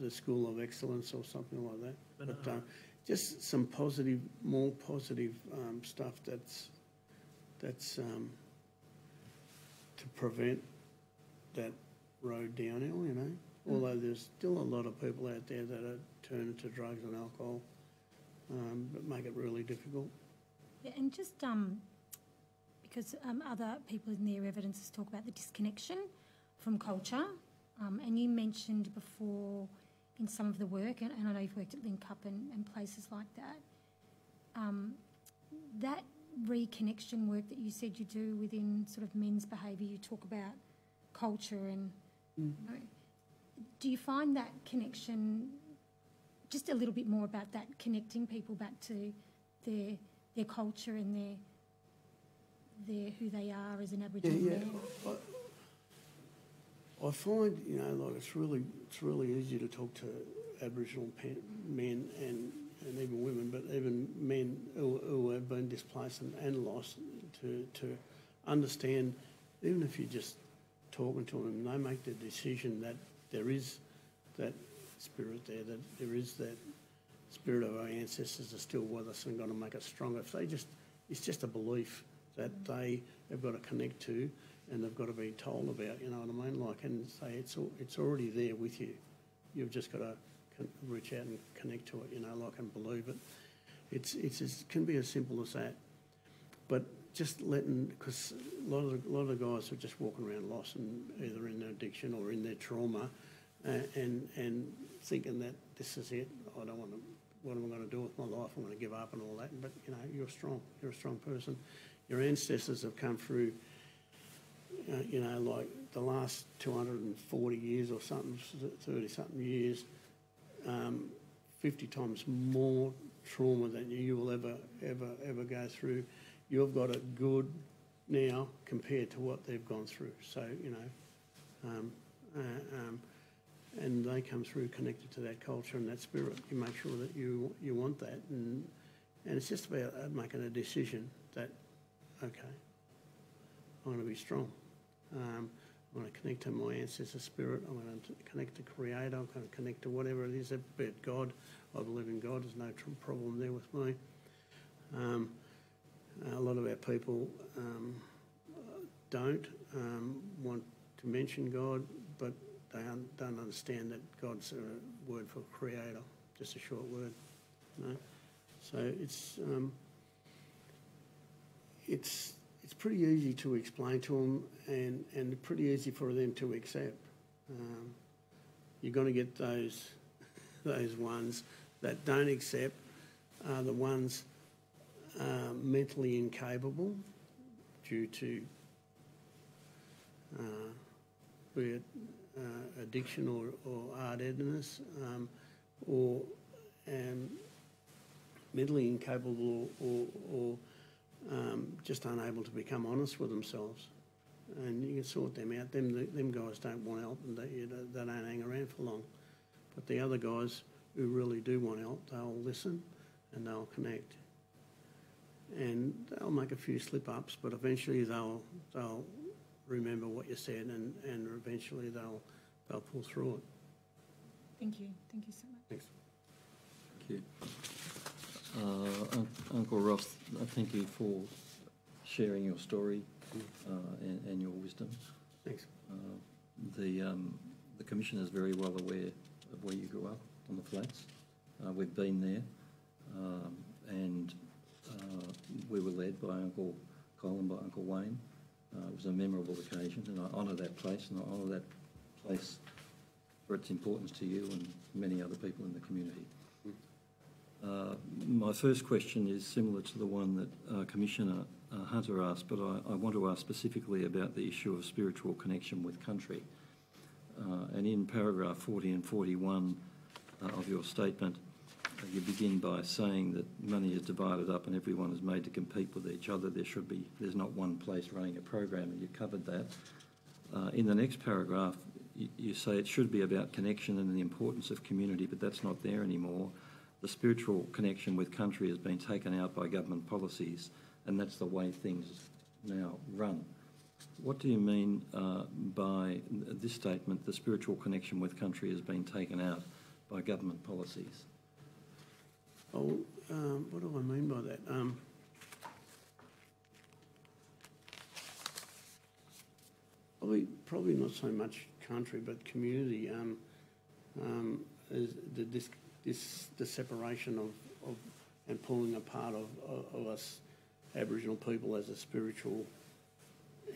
the School of Excellence or something like that. But, but uh, just some positive, more positive um, stuff that's that's um, to prevent that road downhill, you know. Mm. Although there's still a lot of people out there that are turning to drugs and alcohol, um, that make it really difficult. Yeah, and just um, because um, other people in their evidences talk about the disconnection from culture, um, and you mentioned before in some of the work, and, and I know you've worked at Link Up and, and places like that, um, that reconnection work that you said you do within sort of men's behaviour, you talk about culture and... Mm. You know, do you find that connection, just a little bit more about that, connecting people back to their their culture and their, their who they are as an Aboriginal yeah, man? Yeah. I find, you know, like it's really it's really easy to talk to Aboriginal men and, and even women, but even men who, who have been displaced and, and lost, to to understand, even if you're just talking to them, they make the decision that there is that spirit there, that there is that spirit of our ancestors are still with us and going to make us stronger. If they just, it's just a belief that they have got to connect to, and they've got to be told about, you know what I mean? Like, and say it's it's already there with you. You've just got to con reach out and connect to it, you know, like, and believe it. It's it's it can be as simple as that. But just letting, because a lot of the, a lot of the guys are just walking around lost, and either in their addiction or in their trauma, uh, and and thinking that this is it. I don't want to. What am I going to do with my life? I'm going to give up and all that. But you know, you're strong. You're a strong person. Your ancestors have come through. Uh, you know, like the last two hundred and forty years or something, thirty-something years, um, fifty times more trauma than you will ever, ever, ever go through. You've got it good now compared to what they've gone through. So, you know, um, uh, um, and they come through connected to that culture and that spirit. You make sure that you you want that. And, and it's just about making a decision that, okay, I'm going to be strong. Um, I'm going to connect to my ancestor spirit. I'm going to connect to Creator. I'm going to connect to whatever it is, be it God. I believe in God. There's no problem there with me. Um, a lot of our people um, don't um, want to mention God, but they un don't understand that God's a word for Creator, just a short word. You know? So it's um, it's. It's pretty easy to explain to them, and, and pretty easy for them to accept. Um, you're going to get those those ones that don't accept, are the ones uh, mentally incapable due to uh, be it, uh, addiction or, or hard-headedness, um, or um, mentally incapable or, or, or Um, just unable to become honest with themselves, and you can sort them out. Them the, them guys don't want help, and they, you know, they don't hang around for long. But the other guys who really do want help, they'll listen and they'll connect, and they'll make a few slip ups, but eventually they'll they'll remember what you said, and, and eventually they'll they'll pull through it. Thank you, thank you so much. Thanks. Thank you. Uh, Un Uncle Ross, thank you for sharing your story uh, and, and your wisdom. Thanks. Uh, the um, the Commission is very well aware of where you grew up on the flats. Uh, we've been there, um, and uh, we were led by Uncle Colin, by Uncle Wayne. Uh, it was a memorable occasion, and I honour that place, and I honour that place for its importance to you and many other people in the community. Uh, my first question is similar to the one that uh, Commissioner uh, Hunter asked, but I, I want to ask specifically about the issue of spiritual connection with country. Uh, and in paragraph forty and forty-one uh, of your statement, uh, you begin by saying that money is divided up and everyone is made to compete with each other. There should be, there's not one place running a program, and you covered that. Uh, in the next paragraph, you, you say it should be about connection and the importance of community, but that's not there anymore. The spiritual connection with country has been taken out by government policies, and that's the way things now run. What do you mean uh, by this statement, the spiritual connection with country has been taken out by government policies? Oh, um, what do I mean by that? Um, probably, probably not so much country, but community. Um, um, is the this this the separation of, of and pulling apart of, of, of us Aboriginal people as a spiritual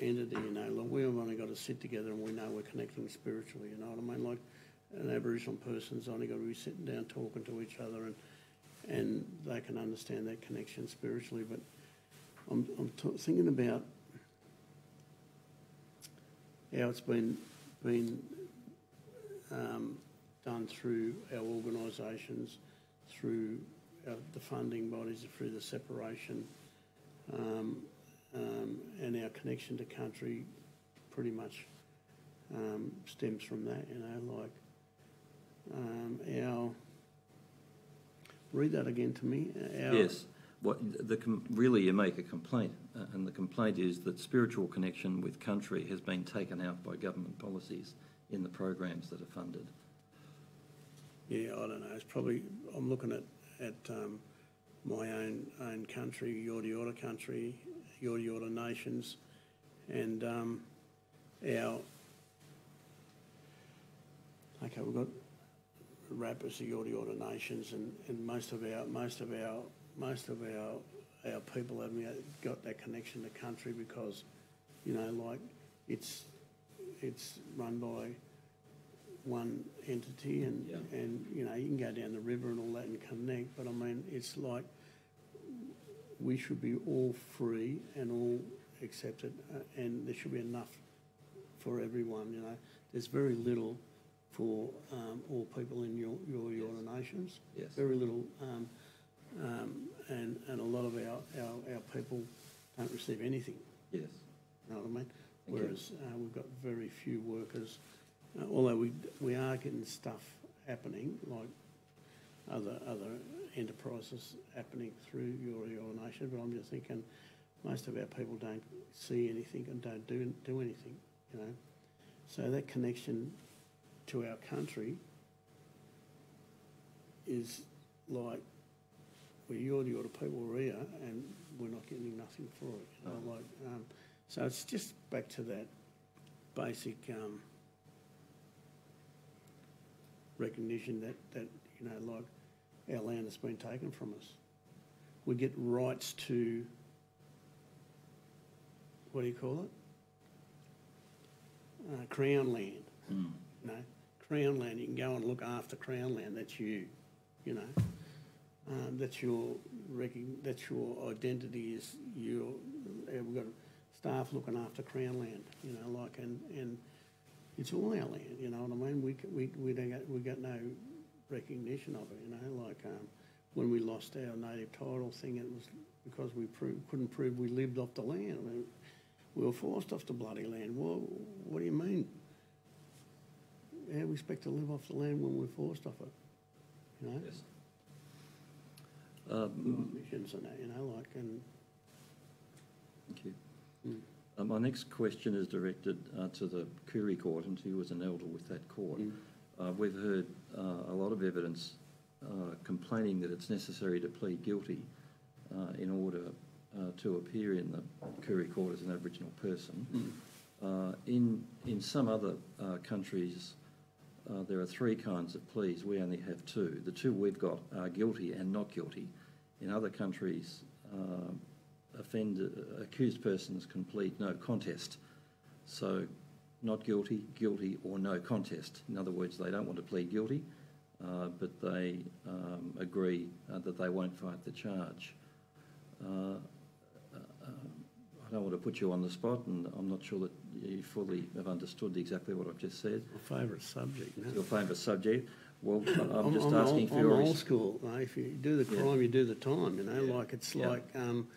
entity. You know, like we've only got to sit together and we know we're connecting spiritually. You know what I mean? Like an Aboriginal person's only got to be sitting down talking to each other and and they can understand that connection spiritually. But I'm, I'm t- thinking about how it's been been um, done through our organisations, through our, the funding bodies, through the separation, um, um, and our connection to country pretty much um, stems from that. You know, like um, our. Read that again to me. Our yes. What the com- really you make a complaint, uh, and the complaint is that spiritual connection with country has been taken out by government policies in the programs that are funded. Yeah, I don't know. It's probably I'm looking at at um, my own own country, Yorta Yorta country, Yorta Yorta nations, and um, our. Okay, we've got. Rap as the Yorta Yorta nations, and, and most of our most of our most of our our people haven't got that connection to country because, you know, like it's it's run by one entity, and yeah. and you know you can go down the river and all that and connect, but I mean it's like we should be all free and all accepted, uh, and there should be enough for everyone. You know, there's very little. For um, all people in your your, your yes. nations, yes. very little, um, um, and and a lot of our, our, our people don't receive anything. Yes, you know what I mean. Thank Whereas uh, we've got very few workers, uh, although we we are getting stuff happening like other other enterprises happening through your your nation. But I'm just thinking, most of our people don't see anything and don't do do anything. You know, so that connection. To our country is like we're Yorta Yorta people we're here and we're not getting nothing for it. You know? oh. Like um, so, it's just back to that basic um, recognition that that you know, like our land has been taken from us. We get rights to what do you call it? Uh, Crown land. Mm. You know, Crown land, you can go and look after Crown land. That's you, you know. Um, that's your that's your identity. Is your we've got staff looking after Crown land, you know, like and, and it's all our land. You know what I mean? We we we don't get, we got no recognition of it. You know, like um, when we lost our native title thing, it was because we pro- couldn't prove we lived off the land. I mean, we were forced off the bloody land. Well, what do you mean? How do we expect to live off the land when we're forced off it? You know? Yes. Um, missions and that, you know, like, and... Thank you. Mm. Uh, my next question is directed uh, to the Koori Court and to you as an elder with that court. Mm. Uh, we've heard uh, a lot of evidence uh, complaining that it's necessary to plead guilty uh, in order uh, to appear in the Koori Court as an Aboriginal person. Mm. Uh, in, in some other uh, countries... Uh, there are three kinds of pleas. We only have two. The two we've got are guilty and not guilty. In other countries, uh, offend, uh, accused persons can plead no contest. So not guilty, guilty or no contest. In other words, they don't want to plead guilty, uh, but they um, agree uh, that they won't fight the charge. Uh, uh, I don't want to put you on the spot, and I'm not sure that you fully have understood exactly what I've just said. My favourite subject. No? Your favourite subject. Well, I'm, I'm just I'm asking old, for I'm your... I'm old school. Mate. If you do the crime, yeah. you do the time, you know, yeah. like it's yeah. like... Um,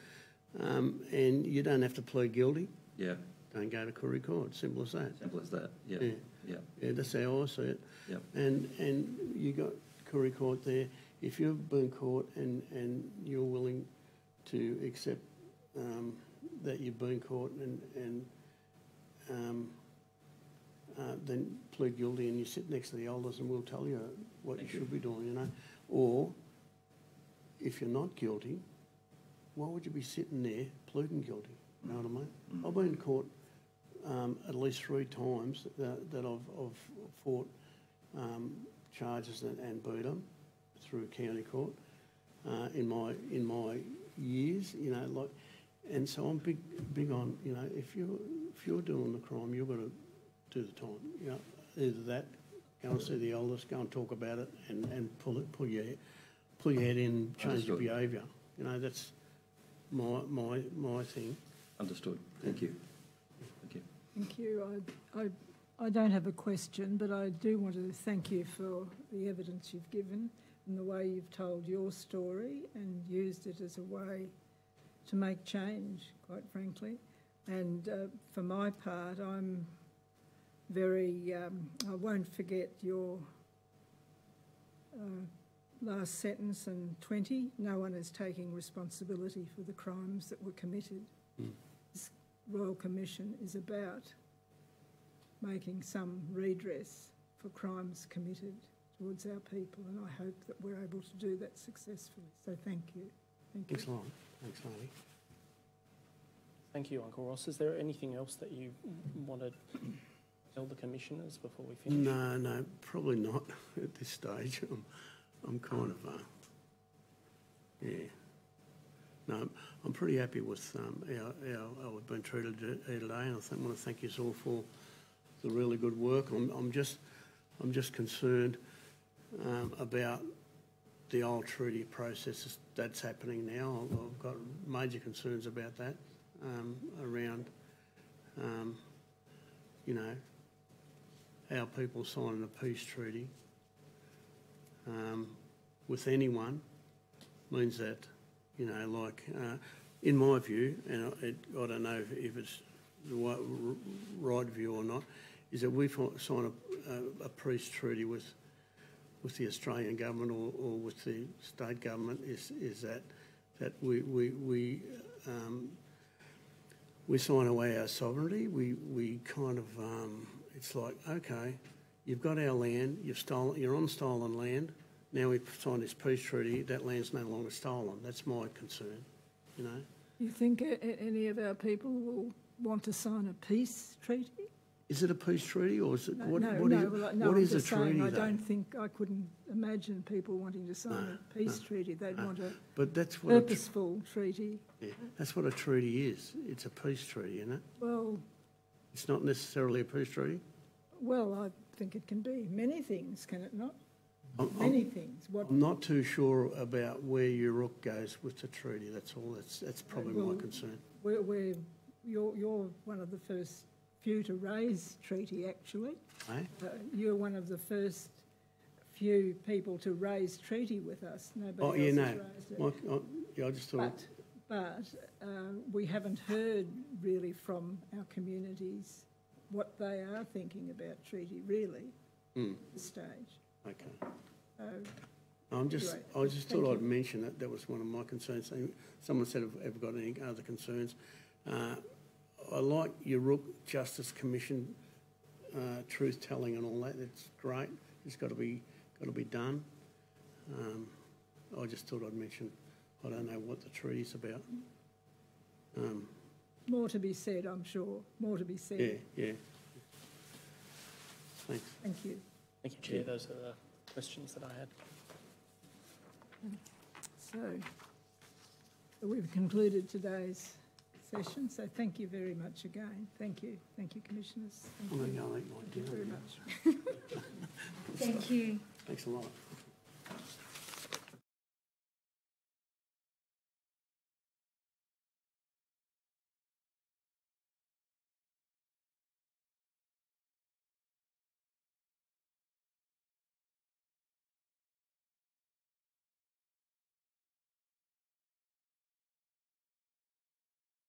um, and you don't have to plead guilty. Yeah. Don't go to Koori Court. Simple as that. Simple as that, yeah. Yeah, yeah. yeah that's how I see it. Yeah. And, and you got Koori Court there. If you've been caught and, and you're willing to accept... Um, that you've been caught and, and um, uh, then plead guilty and you sit next to the elders and we'll tell you what Thank you should you. be doing, you know. Or if you're not guilty, why would you be sitting there pleading guilty? You know what I mean? Mm. I've been caught um, at least three times that, that I've, I've fought um, charges and, and beat them through county court uh, in my in my years. You know, like, and so I'm big big on, you know, if you if you're doing the crime, you've got to do the time. You know, either that, go and see the eldest, go and talk about it, and, and pull it pull your pull your head in, change your behaviour. You know, that's my my my thing. Understood. Thank you. Thank you. Thank you. I, I I don't have a question, but I do want to thank you for the evidence you've given and the way you've told your story and used it as a way to make change, quite frankly. And uh, for my part, I'm very... Um, I won't forget your uh, last sentence in twenty. No one is taking responsibility for the crimes that were committed. Mm. This Royal Commission is about making some redress for crimes committed towards our people, and I hope that we're able to do that successfully. So thank you. Thank you. Excellent. Thanks, Marty. Thank you, Uncle Ross. Is there anything else that you want to tell the commissioners before we finish? No, no, probably not at this stage. I'm, I'm kind of, uh, yeah. No, I'm pretty happy with um, our, our, how we've been treated here today, and I think, want to thank you all for the really good work. I'm, I'm just, I'm just concerned um, about the old treaty processes that's happening now. I've got major concerns about that um, around, um, you know, our people signing a peace treaty um, with anyone means that, you know, like, uh, in my view, and it, I don't know if it's the right view or not, is that we sign a, a peace treaty with with the Australian government or, or with the state government is is that that we we we um, we sign away our sovereignty. We we kind of um, it's like, okay, you've got our land, you've stolen, you're on stolen land. Now we sign this peace treaty, that land's no longer stolen. That's my concern, you know. You think any of our people will want to sign a peace treaty? Is it a peace treaty, or is it... No, what, no, what no, is, well, no, what I'm is just a treaty, saying, I don't think... I couldn't imagine people wanting to sign no, a peace no, treaty. They'd no. want a but that's what purposeful a treaty. Yeah, that's what a treaty is. It's a peace treaty, isn't it? Well... It's not necessarily a peace treaty? Well, I think it can be. Many things, can it not? I'm, Many I'm, things. What I'm not too sure about where Yoorrook goes with the treaty, that's all. That's, that's probably well, my concern. We're... we're You're, you're one of the first few to raise treaty, actually. Right. Uh, you're one of the first few people to raise treaty with us. Nobody oh, yeah, else no. has raised it. I, I, yeah, I just thought... But, but uh, we haven't heard, really, from our communities what they are thinking about treaty, really, mm. at this stage. OK. So, I'm just, I just Thank thought you. I'd mention that. That was one of my concerns. Someone said, have, have got any other concerns? Uh, I like Yoorrook Justice Commission uh, truth telling and all that. It's great. It's got to be got to be done. Um, I just thought I'd mention. I don't know what the treaty's about. Um, More to be said, I'm sure. More to be said. Yeah, yeah. Thanks. Thank you. Thank you, Chair. Those are the questions that I had. So, so we've concluded today's session, so thank you very much again. Thank you. Thank you, Commissioners. Thank you. Thank you very much. Thank you. Thanks a lot.